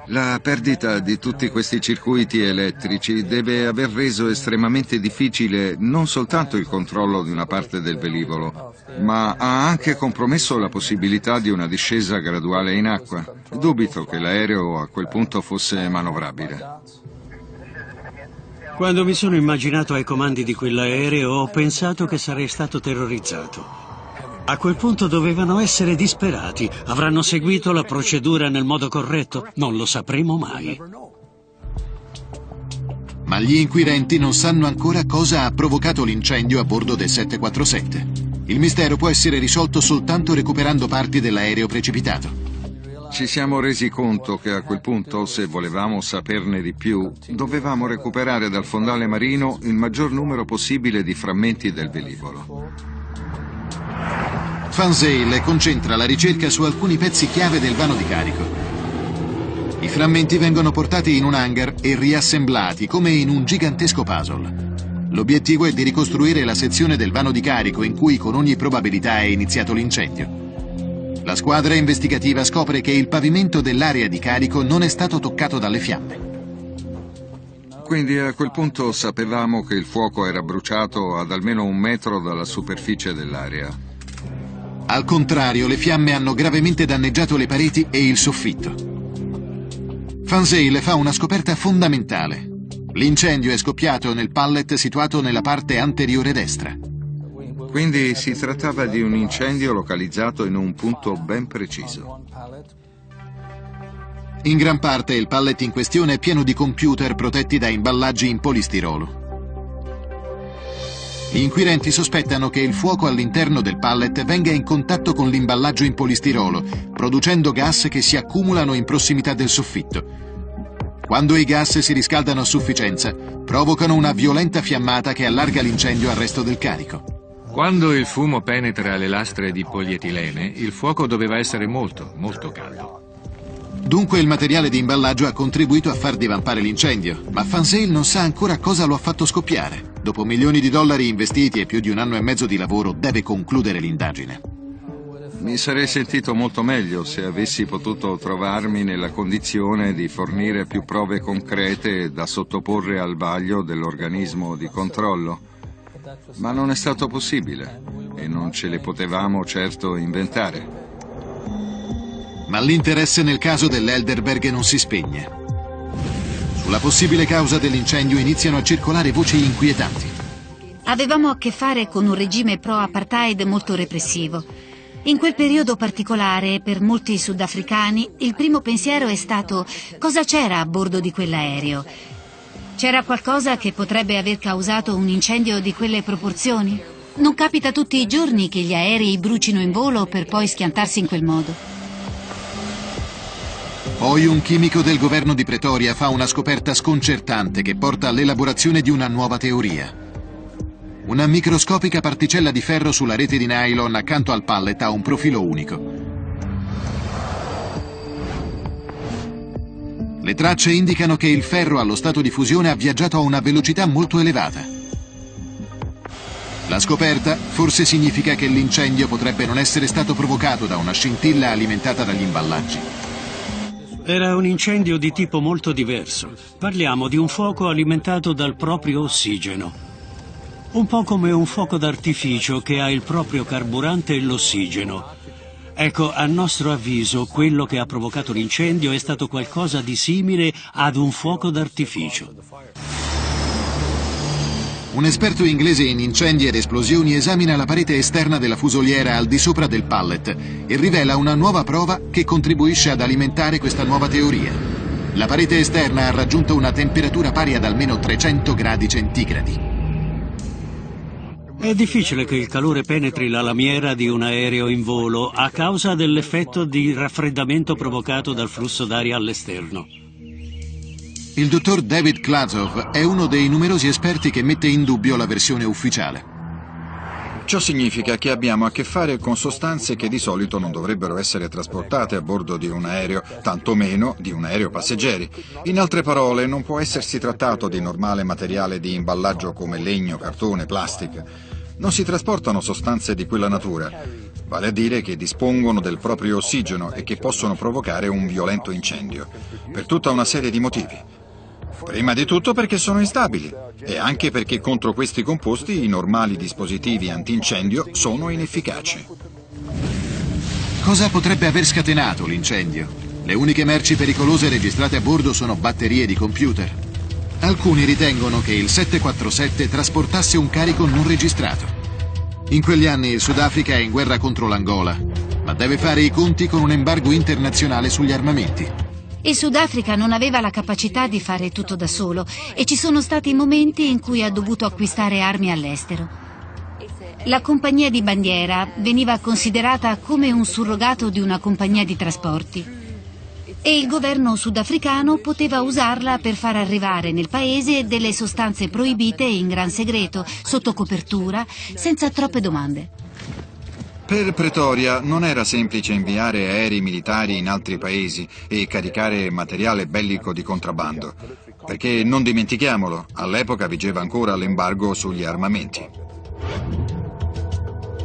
La perdita di tutti questi circuiti elettrici deve aver reso estremamente difficile non soltanto il controllo di una parte del velivolo, ma ha anche compromesso la possibilità di una discesa graduale in acqua. Dubito che l'aereo a quel punto fosse manovrabile. Quando mi sono immaginato ai comandi di quell'aereo ho pensato che sarei stato terrorizzato. A quel punto dovevano essere disperati. Avranno seguito la procedura nel modo corretto? Non lo sapremo mai. Ma gli inquirenti non sanno ancora cosa ha provocato l'incendio a bordo del 747. Il mistero può essere risolto soltanto recuperando parti dell'aereo precipitato. Ci siamo resi conto che a quel punto, se volevamo saperne di più, dovevamo recuperare dal fondale marino il maggior numero possibile di frammenti del velivolo. Van Zyl concentra la ricerca su alcuni pezzi chiave del vano di carico. I frammenti vengono portati in un hangar e riassemblati come in un gigantesco puzzle. L'obiettivo è di ricostruire la sezione del vano di carico in cui con ogni probabilità è iniziato l'incendio. La squadra investigativa scopre che il pavimento dell'area di carico non è stato toccato dalle fiamme. Quindi a quel punto sapevamo che il fuoco era bruciato ad almeno 1 metro dalla superficie dell'area. Al contrario, le fiamme hanno gravemente danneggiato le pareti e il soffitto. Van Zyl fa una scoperta fondamentale. L'incendio è scoppiato nel pallet situato nella parte anteriore destra. Quindi si trattava di un incendio localizzato in un punto ben preciso. In gran parte il pallet in questione è pieno di computer protetti da imballaggi in polistirolo. Gli inquirenti sospettano che il fuoco all'interno del pallet venga in contatto con l'imballaggio in polistirolo, producendo gas che si accumulano in prossimità del soffitto. Quando i gas si riscaldano a sufficienza, provocano una violenta fiammata che allarga l'incendio al resto del carico. Quando il fumo penetra le lastre di polietilene, il fuoco doveva essere molto, molto caldo. Dunque il materiale di imballaggio ha contribuito a far divampare l'incendio, ma Van Zyl non sa ancora cosa lo ha fatto scoppiare. Dopo milioni di dollari investiti e più di 1 anno e mezzo di lavoro, deve concludere l'indagine. Mi sarei sentito molto meglio se avessi potuto trovarmi nella condizione di fornire più prove concrete da sottoporre al vaglio dell'organismo di controllo. Ma non è stato possibile e non ce le potevamo certo inventare. Ma l'interesse nel caso dell'Helderberg non si spegne. Sulla possibile causa dell'incendio iniziano a circolare voci inquietanti. Avevamo a che fare con un regime pro-apartheid molto repressivo. In quel periodo particolare, per molti sudafricani, il primo pensiero è stato: cosa c'era a bordo di quell'aereo? C'era qualcosa che potrebbe aver causato un incendio di quelle proporzioni? Non capita tutti i giorni che gli aerei brucino in volo per poi schiantarsi in quel modo. Poi un chimico del governo di Pretoria fa una scoperta sconcertante che porta all'elaborazione di una nuova teoria. Una microscopica particella di ferro sulla rete di nylon accanto al pallet ha un profilo unico. Le tracce indicano che il ferro allo stato di fusione ha viaggiato a una velocità molto elevata. La scoperta forse significa che l'incendio potrebbe non essere stato provocato da una scintilla alimentata dagli imballaggi. Era un incendio di tipo molto diverso. Parliamo di un fuoco alimentato dal proprio ossigeno. Un po' come un fuoco d'artificio che ha il proprio carburante e l'ossigeno. Ecco, a nostro avviso, quello che ha provocato l'incendio è stato qualcosa di simile ad un fuoco d'artificio. Un esperto inglese in incendi ed esplosioni esamina la parete esterna della fusoliera al di sopra del pallet e rivela una nuova prova che contribuisce ad alimentare questa nuova teoria. La parete esterna ha raggiunto una temperatura pari ad almeno 300 gradi centigradi. È difficile che il calore penetri la lamiera di un aereo in volo a causa dell'effetto di raffreddamento provocato dal flusso d'aria all'esterno. Il dottor David Klazov è uno dei numerosi esperti che mette in dubbio la versione ufficiale. Ciò significa che abbiamo a che fare con sostanze che di solito non dovrebbero essere trasportate a bordo di un aereo, tantomeno di un aereo passeggeri. In altre parole, non può essersi trattato di normale materiale di imballaggio come legno, cartone, plastica. Non si trasportano sostanze di quella natura, vale a dire che dispongono del proprio ossigeno e che possono provocare un violento incendio, per tutta una serie di motivi. Prima di tutto perché sono instabili e anche perché contro questi composti i normali dispositivi antincendio sono inefficaci. Cosa potrebbe aver scatenato l'incendio? Le uniche merci pericolose registrate a bordo sono batterie di computer. Alcuni ritengono che il 747 trasportasse un carico non registrato. In quegli anni il Sudafrica è in guerra contro l'Angola, ma deve fare i conti con un embargo internazionale sugli armamenti. Il Sudafrica non aveva la capacità di fare tutto da solo e ci sono stati momenti in cui ha dovuto acquistare armi all'estero. La compagnia di bandiera veniva considerata come un surrogato di una compagnia di trasporti e il governo sudafricano poteva usarla per far arrivare nel paese delle sostanze proibite in gran segreto, sotto copertura, senza troppe domande. Per Pretoria non era semplice inviare aerei militari in altri paesi e caricare materiale bellico di contrabbando, perché non dimentichiamolo, all'epoca vigeva ancora l'embargo sugli armamenti.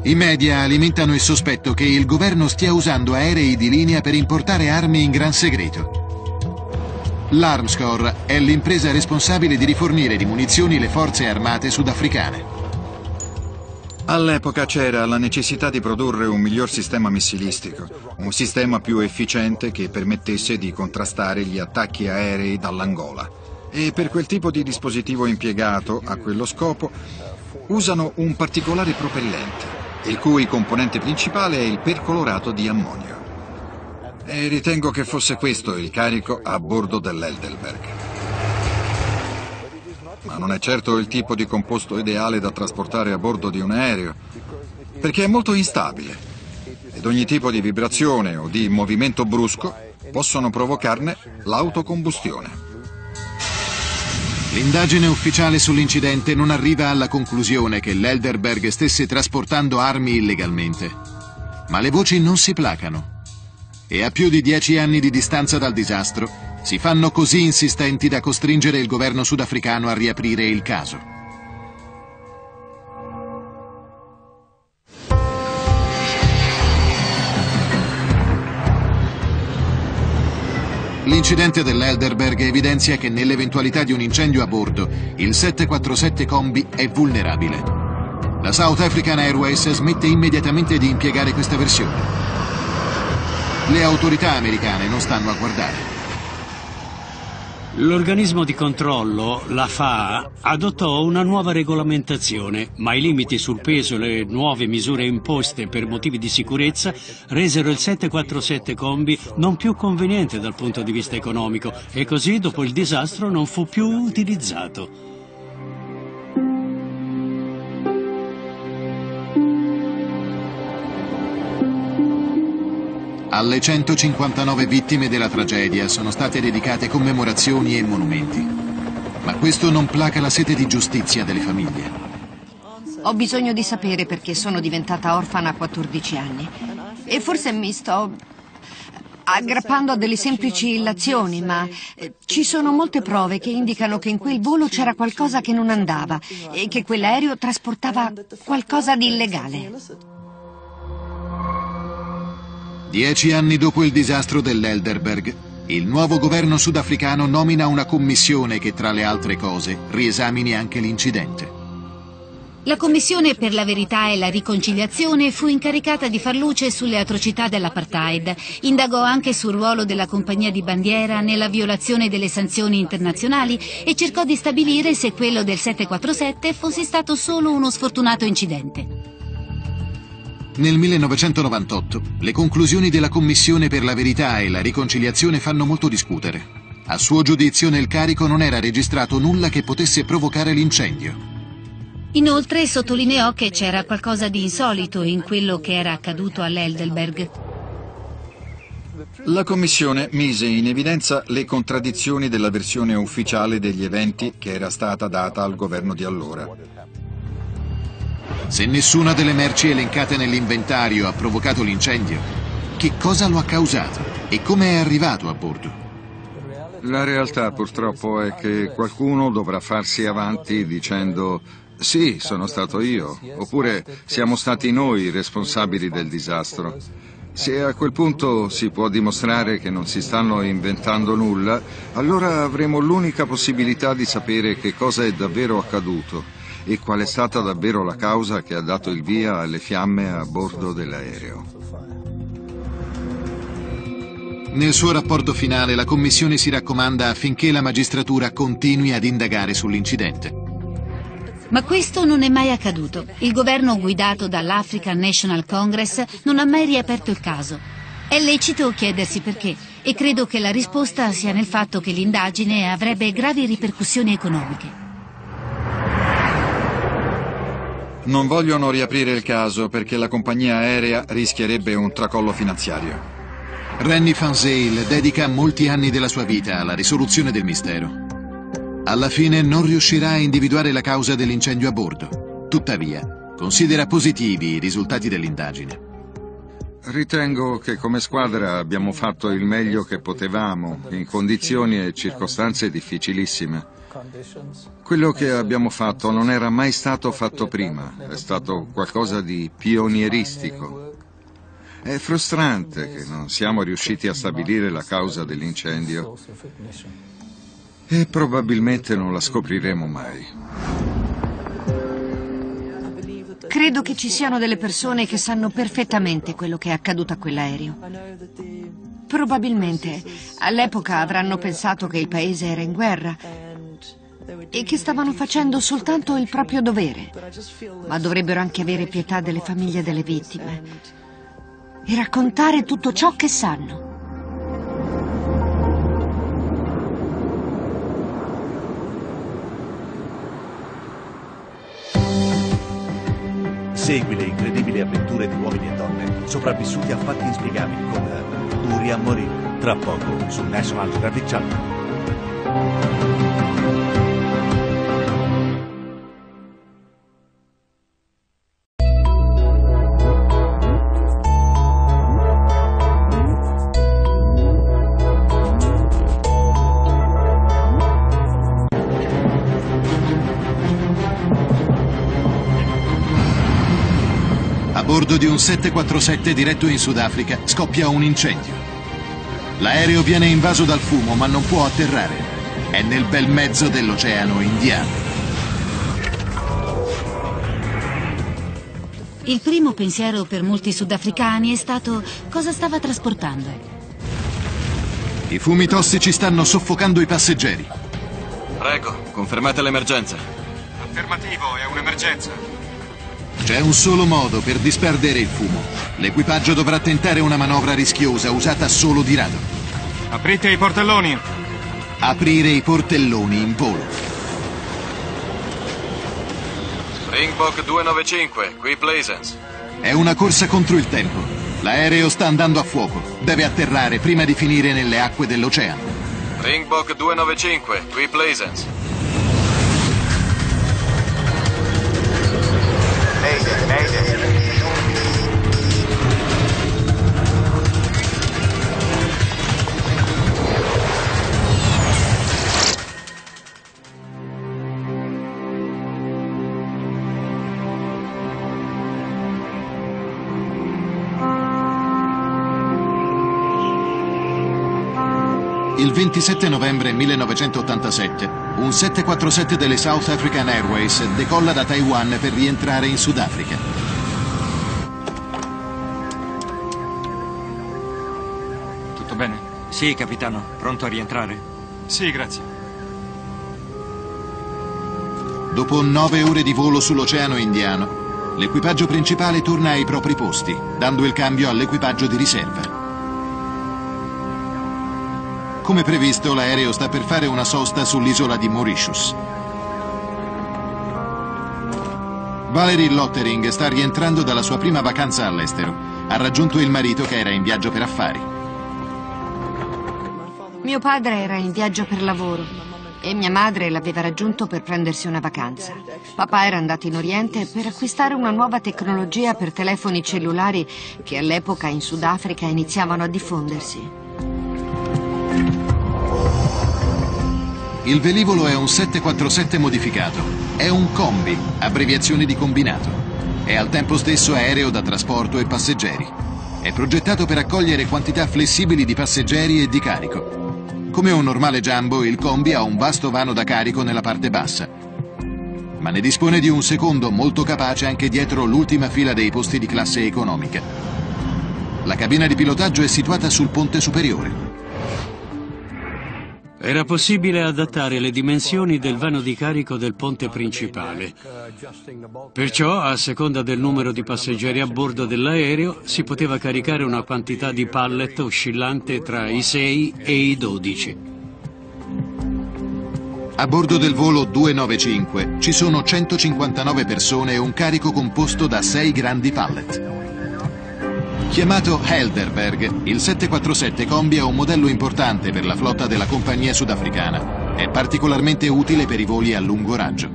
I media alimentano il sospetto che il governo stia usando aerei di linea per importare armi in gran segreto. L'Armscor è l'impresa responsabile di rifornire di munizioni le forze armate sudafricane. All'epoca c'era la necessità di produrre un miglior sistema missilistico, un sistema più efficiente che permettesse di contrastare gli attacchi aerei dall'Angola. E per quel tipo di dispositivo impiegato a quello scopo usano un particolare propellente, il cui componente principale è il percolorato di ammonio. E ritengo che fosse questo il carico a bordo dell'Helderberg. Ma non è certo il tipo di composto ideale da trasportare a bordo di un aereo, perché è molto instabile ed ogni tipo di vibrazione o di movimento brusco possono provocarne l'autocombustione. L'indagine ufficiale sull'incidente non arriva alla conclusione che l'Helderberg stesse trasportando armi illegalmente, ma le voci non si placano e a più di 10 anni di distanza dal disastro si fanno così insistenti da costringere il governo sudafricano a riaprire il caso. L'incidente dell'Helderberg evidenzia che nell'eventualità di un incendio a bordo, il 747 Combi è vulnerabile. La South African Airways smette immediatamente di impiegare questa versione. Le autorità americane non stanno a guardare. L'organismo di controllo, la FAA, adottò una nuova regolamentazione, ma i limiti sul peso e le nuove misure imposte per motivi di sicurezza resero il 747 Combi non più conveniente dal punto di vista economico e così dopo il disastro non fu più utilizzato. Alle 159 vittime della tragedia sono state dedicate commemorazioni e monumenti, ma questo non placa la sete di giustizia delle famiglie. Ho bisogno di sapere perché sono diventata orfana a 14 anni e forse mi sto aggrappando a delle semplici illazioni, ma ci sono molte prove che indicano che in quel volo c'era qualcosa che non andava e che quell'aereo trasportava qualcosa di illegale. 10 anni dopo il disastro dell'Helderberg, il nuovo governo sudafricano nomina una commissione che, tra le altre cose, riesamini anche l'incidente. La Commissione per la Verità e la Riconciliazione fu incaricata di far luce sulle atrocità dell'apartheid, indagò anche sul ruolo della compagnia di bandiera nella violazione delle sanzioni internazionali e cercò di stabilire se quello del 747 fosse stato solo uno sfortunato incidente. Nel 1998 le conclusioni della Commissione per la Verità e la Riconciliazione fanno molto discutere. A suo giudizio nel carico non era registrato nulla che potesse provocare l'incendio. Inoltre sottolineò che c'era qualcosa di insolito in quello che era accaduto all'Helderberg. La Commissione mise in evidenza le contraddizioni della versione ufficiale degli eventi che era stata data al governo di allora. Se nessuna delle merci elencate nell'inventario ha provocato l'incendio, che cosa lo ha causato e come è arrivato a bordo? La realtà purtroppo è che qualcuno dovrà farsi avanti dicendo «Sì, sono stato io» oppure «Siamo stati noi i responsabili del disastro». Se a quel punto si può dimostrare che non si stanno inventando nulla, allora avremo l'unica possibilità di sapere che cosa è davvero accaduto e qual è stata davvero la causa che ha dato il via alle fiamme a bordo dell'aereo. Nel suo rapporto finale la Commissione si raccomanda affinché la magistratura continui ad indagare sull'incidente. Ma questo non è mai accaduto. Il governo guidato dall'African National Congress non ha mai riaperto il caso. È lecito chiedersi perché, e credo che la risposta sia nel fatto che l'indagine avrebbe gravi ripercussioni economiche. Non vogliono riaprire il caso perché la compagnia aerea rischierebbe un tracollo finanziario. Rennie van Zyl dedica molti anni della sua vita alla risoluzione del mistero. Alla fine non riuscirà a individuare la causa dell'incendio a bordo. Tuttavia, considera positivi i risultati dell'indagine. Ritengo che come squadra abbiamo fatto il meglio che potevamo, in condizioni e circostanze difficilissime. Quello che abbiamo fatto non era mai stato fatto prima, è stato qualcosa di pionieristico. È frustrante che non siamo riusciti a stabilire la causa dell'incendio e probabilmente non la scopriremo mai. Credo che ci siano delle persone che sanno perfettamente quello che è accaduto a quell'aereo. Probabilmente all'epoca avranno pensato che il paese era in guerra e che stavano facendo soltanto il proprio dovere, ma dovrebbero anche avere pietà delle famiglie delle vittime e raccontare tutto ciò che sanno. Segui le incredibili avventure di uomini e donne sopravvissuti a fatti inspiegabili con Duri a morire, tra poco su National Geographic Channel. A bordo di un 747 diretto in Sudafrica scoppia un incendio. L'aereo viene invaso dal fumo ma non può atterrare. È nel bel mezzo dell'Oceano Indiano. Il primo pensiero per molti sudafricani è stato cosa stava trasportando. I fumi tossici stanno soffocando i passeggeri. Prego, confermate l'emergenza. Affermativo, è un'emergenza. C'è un solo modo per disperdere il fumo. L'equipaggio dovrà tentare una manovra rischiosa usata solo di rado. Aprite i portelloni. Aprire i portelloni in volo. Springbok 295, qui Plaisance. È una corsa contro il tempo. L'aereo sta andando a fuoco. Deve atterrare prima di finire nelle acque dell'oceano. Springbok 295, qui Plaisance. Il 27 novembre 1987, un 747 delle South African Airways decolla da Taiwan per rientrare in Sudafrica. Tutto bene? Sì, capitano. Pronto a rientrare? Sì, grazie. Dopo 9 ore di volo sull'Oceano Indiano, l'equipaggio principale torna ai propri posti, dando il cambio all'equipaggio di riserva. Come previsto, l'aereo sta per fare una sosta sull'isola di Mauritius. Valery Lottering sta rientrando dalla sua prima vacanza all'estero. Ha raggiunto il marito che era in viaggio per affari. Mio padre era in viaggio per lavoro e mia madre l'aveva raggiunto per prendersi una vacanza. Papà era andato in Oriente per acquistare una nuova tecnologia per telefoni cellulari che all'epoca in Sudafrica iniziavano a diffondersi. Il velivolo è un 747 modificato. È un Combi, abbreviazione di combinato. È al tempo stesso aereo da trasporto e passeggeri. È progettato per accogliere quantità flessibili di passeggeri e di carico. Come un normale Jumbo, il Combi ha un vasto vano da carico nella parte bassa, ma ne dispone di un secondo molto capace anche dietro l'ultima fila dei posti di classe economica. La cabina di pilotaggio è situata sul ponte superiore. Era possibile adattare le dimensioni del vano di carico del ponte principale, perciò a seconda del numero di passeggeri a bordo dell'aereo si poteva caricare una quantità di pallet oscillante tra i 6 e i 12. A bordo del volo 295 ci sono 159 persone e un carico composto da 6 grandi pallet. Chiamato Helderberg, il 747 Combi è un modello importante per la flotta della compagnia sudafricana. È particolarmente utile per i voli a lungo raggio.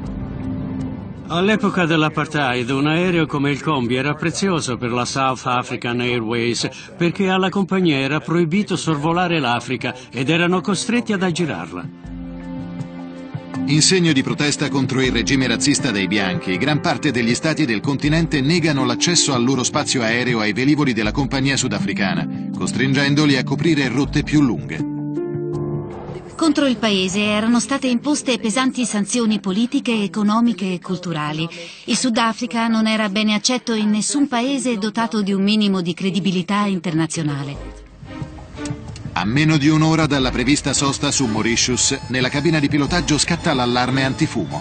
All'epoca dell'apartheid un aereo come il Combi era prezioso per la South African Airways perché alla compagnia era proibito sorvolare l'Africa ed erano costretti ad aggirarla. In segno di protesta contro il regime razzista dei bianchi, gran parte degli stati del continente negano l'accesso al loro spazio aereo ai velivoli della compagnia sudafricana, costringendoli a coprire rotte più lunghe. Contro il paese erano state imposte pesanti sanzioni politiche, economiche e culturali. Il Sudafrica non era bene accetto in nessun paese dotato di un minimo di credibilità internazionale. A meno di un'ora dalla prevista sosta su Mauritius, nella cabina di pilotaggio scatta l'allarme antifumo.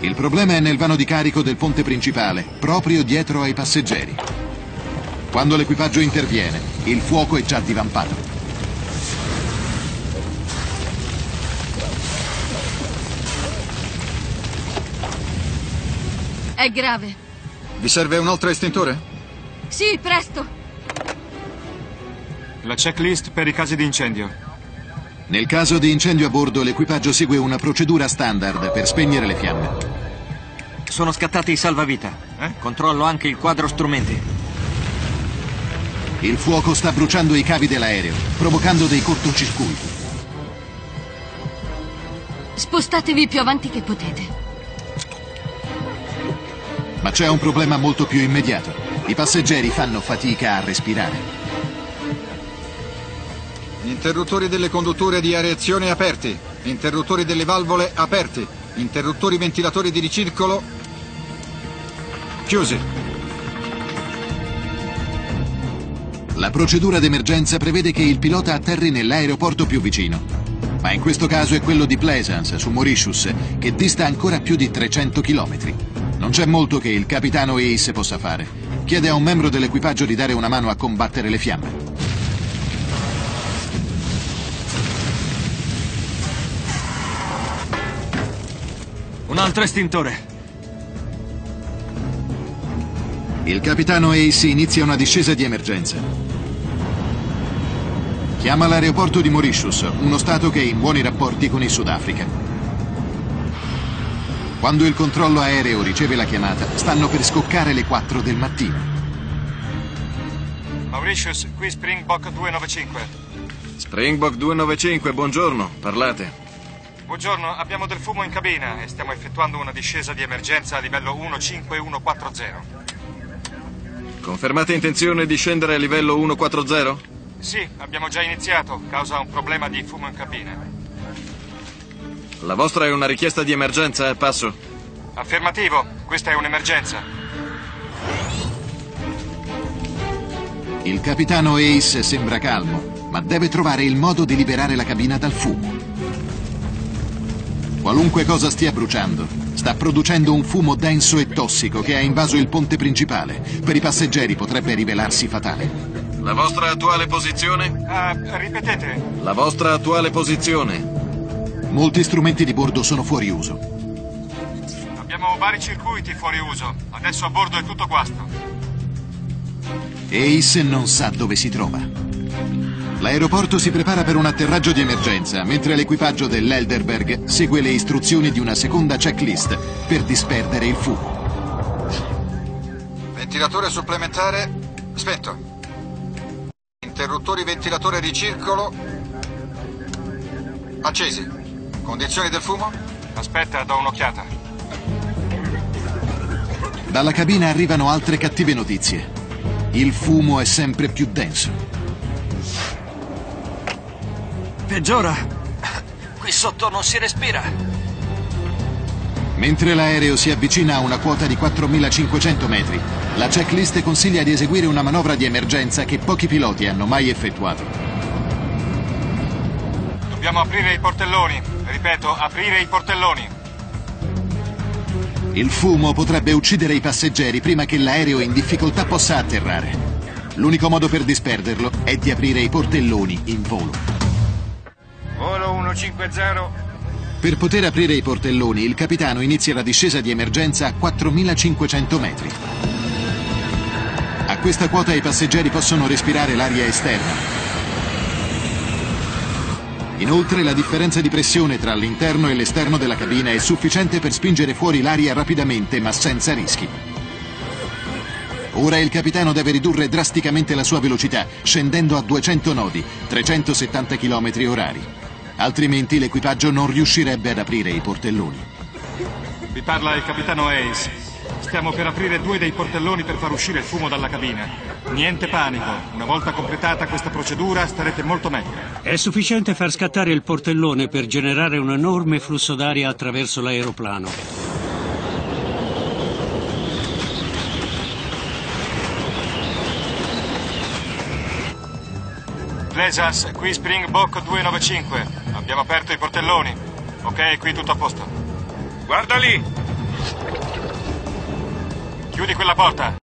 Il problema è nel vano di carico del ponte principale, proprio dietro ai passeggeri. Quando l'equipaggio interviene, il fuoco è già divampato. È grave. Vi serve un altro estintore? Sì, presto. La checklist per i casi di incendio. Nel caso di incendio a bordo, l'equipaggio segue una procedura standard per spegnere le fiamme. Sono scattati i salvavita. Controllo anche il quadro strumenti. Il fuoco sta bruciando i cavi dell'aereo, provocando dei cortocircuiti. Spostatevi più avanti che potete. Ma c'è un problema molto più immediato. I passeggeri fanno fatica a respirare. Interruttori delle condutture di areazione aperti, interruttori delle valvole aperti, interruttori ventilatori di ricircolo chiusi. La procedura d'emergenza prevede che il pilota atterri nell'aeroporto più vicino, ma in questo caso è quello di Plaisance, su Mauritius, che dista ancora più di 300 km. Non c'è molto che il capitano Ace possa fare. Chiede a un membro dell'equipaggio di dare una mano a combattere le fiamme. Un altro estintore. Il capitano Ace inizia una discesa di emergenza. Chiama l'aeroporto di Mauritius, uno stato che è in buoni rapporti con il Sudafrica. Quando il controllo aereo riceve la chiamata, stanno per scoccare le 4 del mattino. Mauritius, qui Springbok 295. Springbok 295, buongiorno, parlate. Buongiorno, abbiamo del fumo in cabina e stiamo effettuando una discesa di emergenza a livello 15140. Confermate intenzione di scendere a livello 140? Sì, abbiamo già iniziato, causa un problema di fumo in cabina. La vostra è una richiesta di emergenza, passo? Affermativo, questa è un'emergenza. Il capitano Ace sembra calmo, ma deve trovare il modo di liberare la cabina dal fumo. Qualunque cosa stia bruciando, sta producendo un fumo denso e tossico che ha invaso il ponte principale. Per i passeggeri potrebbe rivelarsi fatale. La vostra attuale posizione? Ripetete. La vostra attuale posizione. Molti strumenti di bordo sono fuori uso. Abbiamo vari circuiti fuori uso. Adesso a bordo è tutto guasto. Ace non sa dove si trova. L'aeroporto si prepara per un atterraggio di emergenza, mentre l'equipaggio dell'Helderberg segue le istruzioni di una seconda checklist per disperdere il fumo. Ventilatore supplementare spento. Interruttori ventilatore ricircolo accesi. Condizioni del fumo? Aspetta, do un'occhiata. Dalla cabina arrivano altre cattive notizie. Il fumo è sempre più denso. Peggiora. Qui sotto non si respira. Mentre l'aereo si avvicina a una quota di 4.500 metri, la checklist consiglia di eseguire una manovra di emergenza che pochi piloti hanno mai effettuato. Dobbiamo aprire i portelloni. Ripeto, aprire i portelloni. Il fumo potrebbe uccidere i passeggeri prima che l'aereo in difficoltà possa atterrare. L'unico modo per disperderlo è di aprire i portelloni in volo. Volo 150. Per poter aprire i portelloni, il capitano inizia la discesa di emergenza a 4.500 metri. A questa quota i passeggeri possono respirare l'aria esterna. Inoltre, la differenza di pressione tra l'interno e l'esterno della cabina è sufficiente per spingere fuori l'aria rapidamente, ma senza rischi. Ora il capitano deve ridurre drasticamente la sua velocità, scendendo a 200 nodi, 370 km/h. Altrimenti l'equipaggio non riuscirebbe ad aprire i portelloni. Vi parla il capitano Hayes. Stiamo per aprire due dei portelloni per far uscire il fumo dalla cabina. Niente panico. Una volta completata questa procedura starete molto meglio. È sufficiente far scattare il portellone per generare un enorme flusso d'aria attraverso l'aeroplano. Plaisance, qui Springbok 295. Abbiamo aperto i portelloni. Ok, qui tutto a posto. Guarda lì! Chiudi quella porta.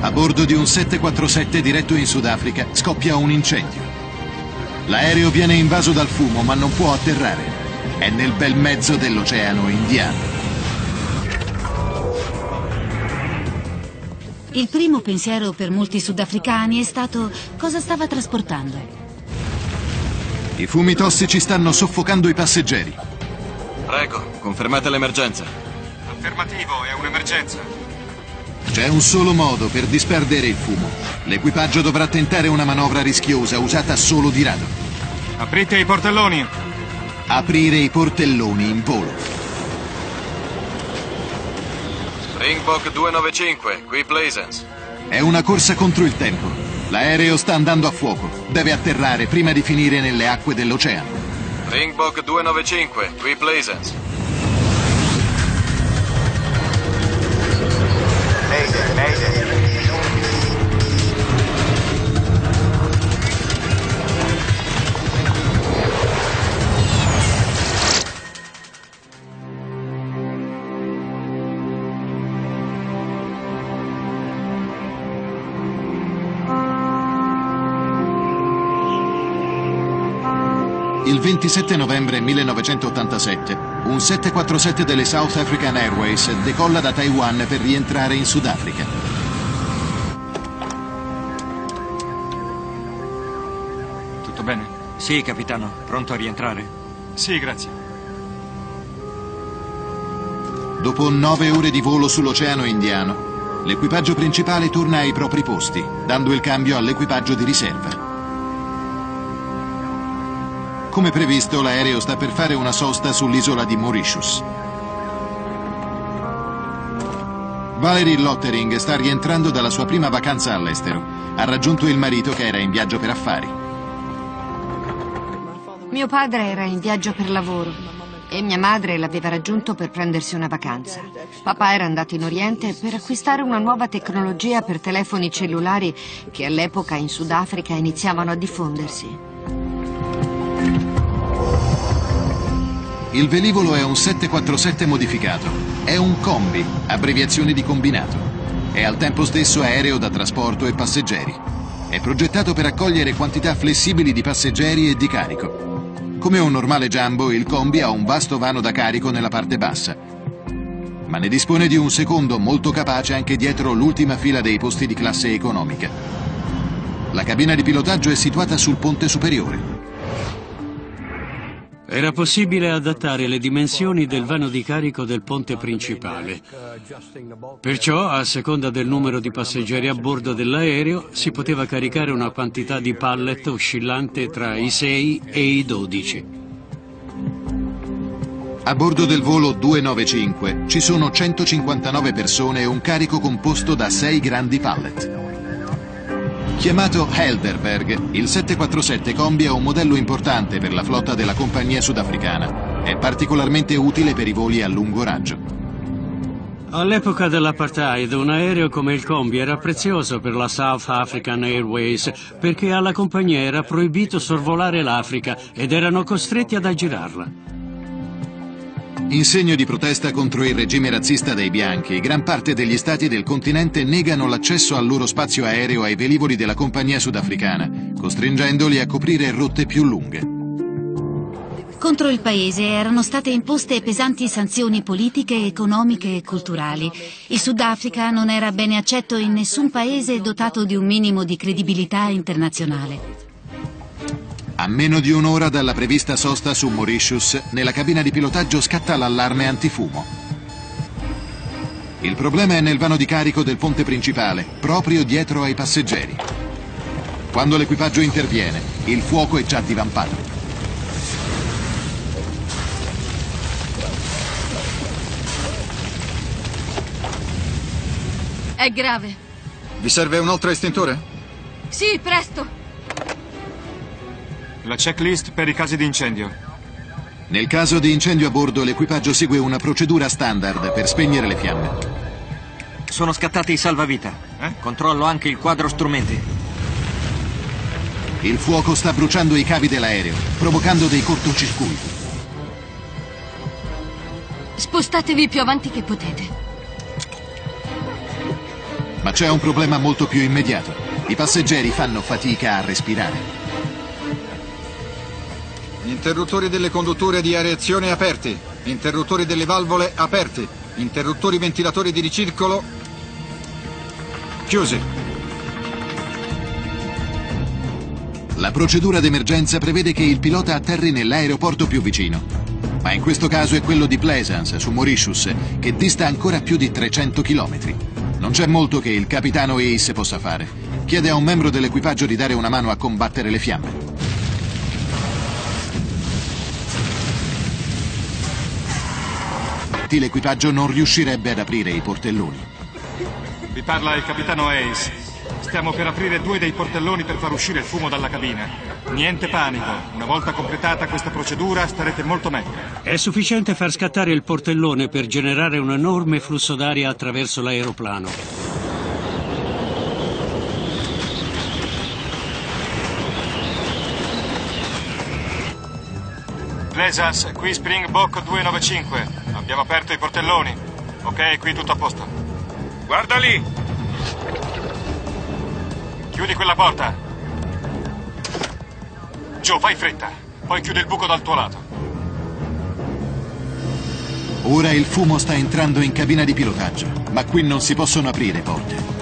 A bordo di un 747 diretto in Sudafrica scoppia un incendio. L'aereo viene invaso dal fumo, ma non può atterrare. È nel bel mezzo dell'Oceano Indiano. Il primo pensiero per molti sudafricani è stato: cosa stava trasportando? I fumi tossici stanno soffocando i passeggeri. Prego, confermate l'emergenza. Affermativo, è un'emergenza. C'è un solo modo per disperdere il fumo. L'equipaggio dovrà tentare una manovra rischiosa usata solo di rado. Aprite i portelloni. Aprire i portelloni in volo. Springbok 295, qui Plaisance. È una corsa contro il tempo. L'aereo sta andando a fuoco. Deve atterrare prima di finire nelle acque dell'oceano. Springbok 295, qui Plaisance. Il 27 novembre 1987, un 747 delle South African Airways decolla da Taiwan per rientrare in Sudafrica. Tutto bene? Sì, capitano. Pronto a rientrare? Sì, grazie. Dopo 9 ore di volo sull'Oceano Indiano, l'equipaggio principale torna ai propri posti, dando il cambio all'equipaggio di riserva. Come previsto, l'aereo sta per fare una sosta sull'isola di Mauritius. Valery Lottering sta rientrando dalla sua prima vacanza all'estero. Ha raggiunto il marito che era in viaggio per affari. Mio padre era in viaggio per lavoro. e mia madre l'aveva raggiunto per prendersi una vacanza. Papà era andato in Oriente per acquistare una nuova tecnologia per telefoni cellulari che all'epoca in Sudafrica iniziavano a diffondersi. Il velivolo è un 747 modificato. È un combi, abbreviazione di combinato. È al tempo stesso aereo da trasporto e passeggeri. È progettato per accogliere quantità flessibili di passeggeri e di carico. Come un normale Jumbo, il Combi ha un vasto vano da carico nella parte bassa, ma ne dispone di un secondo molto capace anche dietro l'ultima fila dei posti di classe economica. La cabina di pilotaggio è situata sul ponte superiore. Era possibile adattare le dimensioni del vano di carico del ponte principale. Perciò, a seconda del numero di passeggeri a bordo dell'aereo, si poteva caricare una quantità di pallet oscillante tra i 6 e i 12. A bordo del volo 295 ci sono 159 persone e un carico composto da 6 grandi pallet. Chiamato Helderberg, il 747 Combi è un modello importante per la flotta della compagnia sudafricana. È particolarmente utile per i voli a lungo raggio. All'epoca dell'apartheid un aereo come il Combi era prezioso per la South African Airways perché alla compagnia era proibito sorvolare l'Africa ed erano costretti ad aggirarla. In segno di protesta contro il regime razzista dei bianchi, gran parte degli stati del continente negano l'accesso al loro spazio aereo ai velivoli della compagnia sudafricana, costringendoli a coprire rotte più lunghe. Contro il paese erano state imposte pesanti sanzioni politiche, economiche e culturali. Il Sudafrica non era bene accetto in nessun paese dotato di un minimo di credibilità internazionale. A meno di un'ora dalla prevista sosta su Mauritius, nella cabina di pilotaggio scatta l'allarme antifumo. Il problema è nel vano di carico del ponte principale, proprio dietro ai passeggeri. Quando l'equipaggio interviene, il fuoco è già divampato. È grave. Vi serve un altro estintore? Sì, presto. La checklist per i casi di incendio. Nel caso di incendio a bordo, l'equipaggio segue una procedura standard per spegnere le fiamme. Sono scattati i salvavita. Controllo anche il quadro strumenti. Il fuoco sta bruciando i cavi dell'aereo, provocando dei cortocircuiti. Spostatevi più avanti che potete. Ma c'è un problema molto più immediato. I passeggeri fanno fatica a respirare. Interruttori delle condutture di areazione aperti, interruttori delle valvole aperti, interruttori ventilatori di ricircolo chiusi. La procedura d'emergenza prevede che il pilota atterri nell'aeroporto più vicino, ma in questo caso è quello di Plaisance, su Mauritius, che dista ancora più di 300 km. Non c'è molto che il capitano Ace possa fare. Chiede a un membro dell'equipaggio di dare una mano a combattere le fiamme. L'equipaggio non riuscirebbe ad aprire i portelloni. Vi parla il capitano Hayes. Stiamo per aprire 2 dei portelloni per far uscire il fumo dalla cabina. Niente panico. Una volta completata questa procedura starete molto meglio. È sufficiente far scattare il portellone per generare un enorme flusso d'aria attraverso l'aeroplano. Plaisance, qui Springbok 295. Abbiamo aperto i portelloni. Ok, qui tutto a posto. Guarda lì! Chiudi quella porta. Joe, fai fretta. Poi chiudi il buco dal tuo lato. Ora il fumo sta entrando in cabina di pilotaggio, ma qui non si possono aprire porte.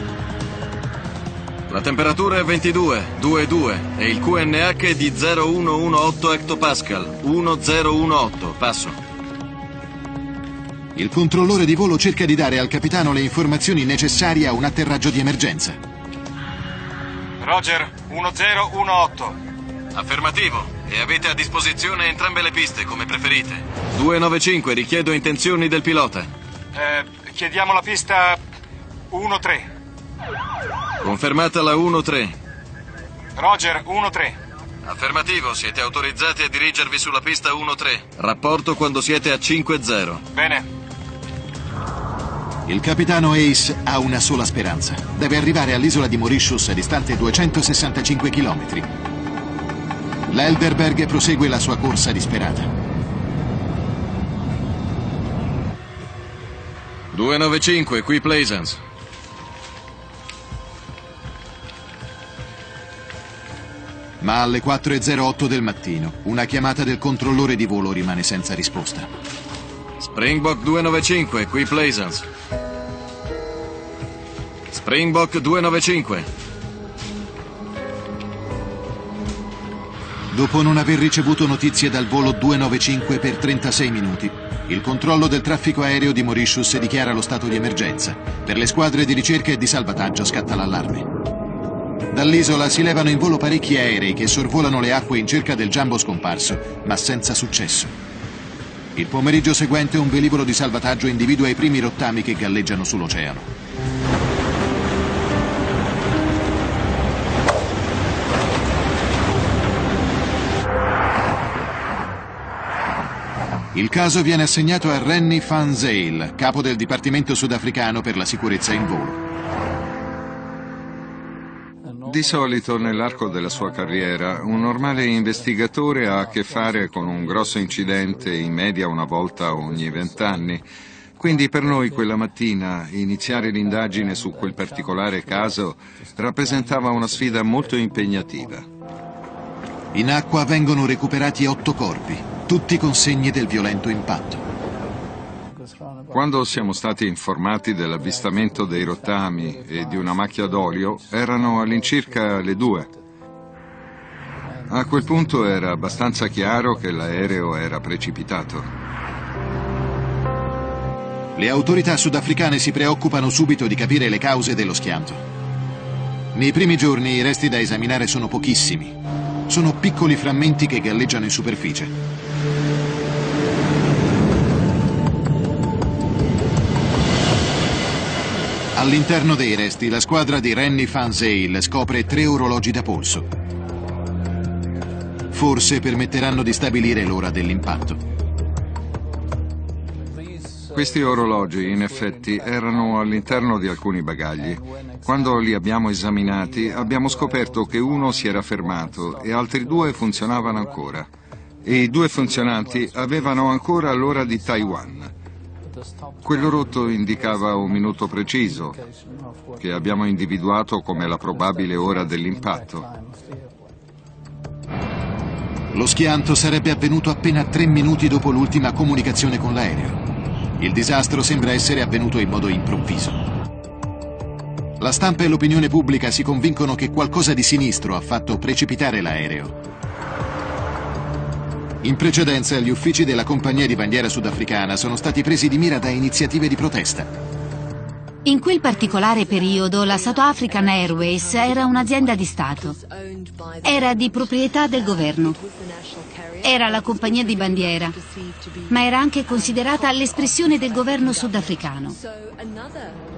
La temperatura è 22,22 e il QNH è di 0,118 hectopascal, 1018, passo. Il controllore di volo cerca di dare al capitano le informazioni necessarie a un atterraggio di emergenza. Roger, 1018. Affermativo. E avete a disposizione entrambe le piste, come preferite. 295, richiedo intenzioni del pilota. Chiediamo la pista 13. Confermata la 13. Roger, 13. Affermativo, siete autorizzati a dirigervi sulla pista 1-3. Rapporto quando siete a 5-0. Bene. Il capitano Ace ha una sola speranza. Deve arrivare all'isola di Mauritius, distante 265 chilometri. L'Helderberg prosegue la sua corsa disperata. 295, qui Plaisance. Ma alle 4:08 del mattino una chiamata del controllore di volo rimane senza risposta. Springbok 295, qui Plaisance. Springbok 295. Dopo non aver ricevuto notizie dal volo 295 per 36 minuti, il controllo del traffico aereo di Mauritius dichiara lo stato di emergenza. Per le squadre di ricerca e di salvataggio scatta l'allarme. Dall'isola si levano in volo parecchi aerei che sorvolano le acque in cerca del Jumbo scomparso, ma senza successo. Il pomeriggio seguente un velivolo di salvataggio individua i primi rottami che galleggiano sull'oceano. Il caso viene assegnato a Rennie van Zyl, capo del Dipartimento sudafricano per la sicurezza in volo. Di solito, nell'arco della sua carriera, un normale investigatore ha a che fare con un grosso incidente in media una volta ogni 20 anni. Quindi per noi quella mattina iniziare l'indagine su quel particolare caso rappresentava una sfida molto impegnativa. In acqua vengono recuperati 8 corpi. Tutti con segni del violento impatto. Quando siamo stati informati dell'avvistamento dei rottami e di una macchia d'olio, erano all'incirca le 2. A quel punto era abbastanza chiaro che l'aereo era precipitato. Le autorità sudafricane si preoccupano subito di capire le cause dello schianto. Nei primi giorni i resti da esaminare sono pochissimi. Sono piccoli frammenti che galleggiano in superficie. All'interno dei resti la squadra di Rennie van Zyl scopre 3 orologi da polso. Forse permetteranno di stabilire l'ora dell'impatto. Questi orologi in effetti erano all'interno di alcuni bagagli. Quando li abbiamo esaminati abbiamo scoperto che uno si era fermato e altri 2 funzionavano ancora. E i 2 funzionanti avevano ancora l'ora di Taiwan. Quello rotto indicava un minuto preciso, che abbiamo individuato come la probabile ora dell'impatto. Lo schianto sarebbe avvenuto appena 3 minuti dopo l'ultima comunicazione con l'aereo. Il disastro sembra essere avvenuto in modo improvviso. La stampa e l'opinione pubblica si convincono che qualcosa di sinistro ha fatto precipitare l'aereo. In precedenza gli uffici della compagnia di bandiera sudafricana sono stati presi di mira da iniziative di protesta. In quel particolare periodo la South African Airways era un'azienda di Stato. Era di proprietà del governo. Era la compagnia di bandiera, ma era anche considerata l'espressione del governo sudafricano.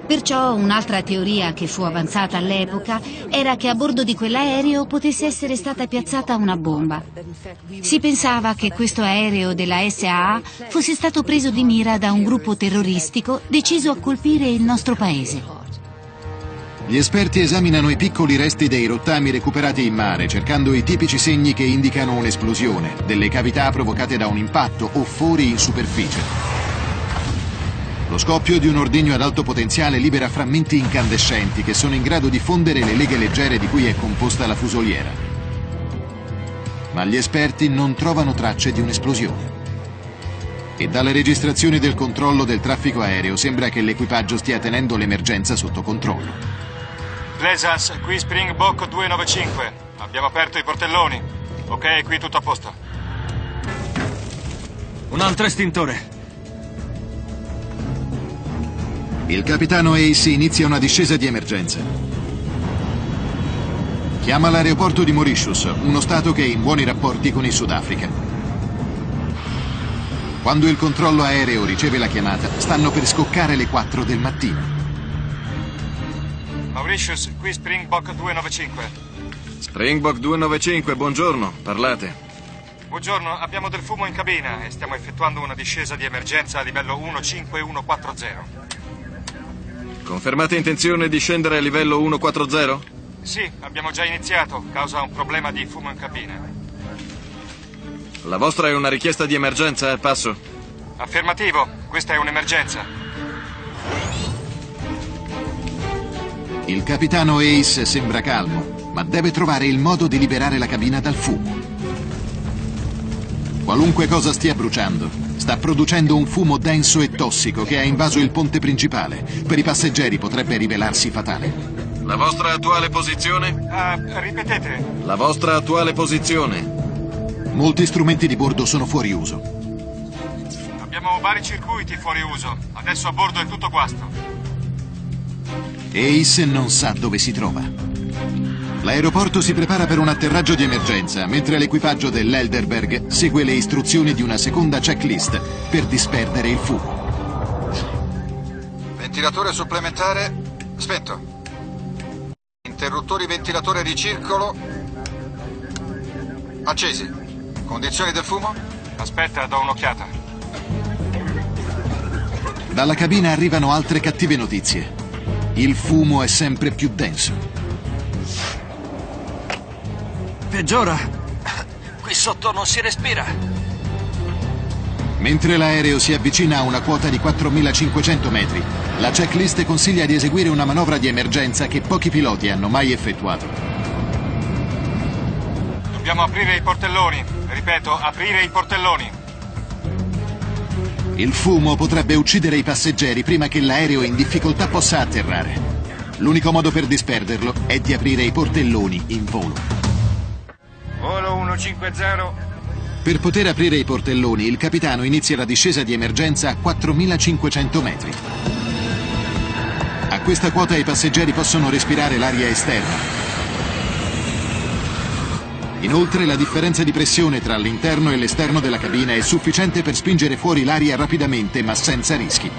Perciò un'altra teoria che fu avanzata all'epoca era che a bordo di quell'aereo potesse essere stata piazzata una bomba. Si pensava che questo aereo della FAA fosse stato preso di mira da un gruppo terroristico deciso a colpire il nostro paese. Gli esperti esaminano i piccoli resti dei rottami recuperati in mare, cercando i tipici segni che indicano un'esplosione, delle cavità provocate da un impatto o fori in superficie. Lo scoppio di un ordigno ad alto potenziale libera frammenti incandescenti che sono in grado di fondere le leghe leggere di cui è composta la fusoliera. Ma gli esperti non trovano tracce di un'esplosione. E dalle registrazioni del controllo del traffico aereo sembra che l'equipaggio stia tenendo l'emergenza sotto controllo. Plaisance, qui Springbok 295. Abbiamo aperto i portelloni. Ok, qui tutto a posto. Un altro estintore. Il capitano Ace inizia una discesa di emergenza. Chiama l'aeroporto di Mauritius, uno stato che è in buoni rapporti con il Sudafrica. Quando il controllo aereo riceve la chiamata, stanno per scoccare le 4 del mattino. Mauritius, qui Springbok 295. Springbok 295, buongiorno, parlate. Buongiorno, abbiamo del fumo in cabina e stiamo effettuando una discesa di emergenza a livello 15140. Confermate intenzione di scendere a livello 140? Sì, abbiamo già iniziato, causa un problema di fumo in cabina. La vostra è una richiesta di emergenza, passo? Affermativo, questa è un'emergenza. Il capitano Ace sembra calmo, ma deve trovare il modo di liberare la cabina dal fumo. Qualunque cosa stia bruciando, sta producendo un fumo denso e tossico che ha invaso il ponte principale. Per i passeggeri potrebbe rivelarsi fatale. La vostra attuale posizione? Ripetete. La vostra attuale posizione? Molti strumenti di bordo sono fuori uso. Abbiamo vari circuiti fuori uso. Adesso a bordo è tutto guasto. Ace non sa dove si trova. L'aeroporto si prepara per un atterraggio di emergenza, mentre l'equipaggio dell'Helderberg segue le istruzioni di una seconda checklist per disperdere il fumo. Ventilatore supplementare spento. Interruttori ventilatore di circolo accesi. Condizioni del fumo? Aspetta, do un'occhiata. Dalla cabina arrivano altre cattive notizie. Il fumo è sempre più denso. Peggiora. Qui sotto non si respira. Mentre l'aereo si avvicina a una quota di 4.500 metri, la checklist consiglia di eseguire una manovra di emergenza che pochi piloti hanno mai effettuato. Dobbiamo aprire i portelloni. Ripeto, aprire i portelloni. Il fumo potrebbe uccidere i passeggeri prima che l'aereo in difficoltà possa atterrare. L'unico modo per disperderlo è di aprire i portelloni in volo. Volo 150. Per poter aprire i portelloni, il capitano inizia la discesa di emergenza a 4.500 metri. A questa quota i passeggeri possono respirare l'aria esterna. Inoltre la differenza di pressione tra l'interno e l'esterno della cabina è sufficiente per spingere fuori l'aria rapidamente ma senza rischi.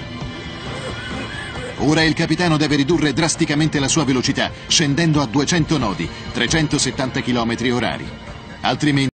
Ora il capitano deve ridurre drasticamente la sua velocità, scendendo a 200 nodi, 370 km/h, altrimenti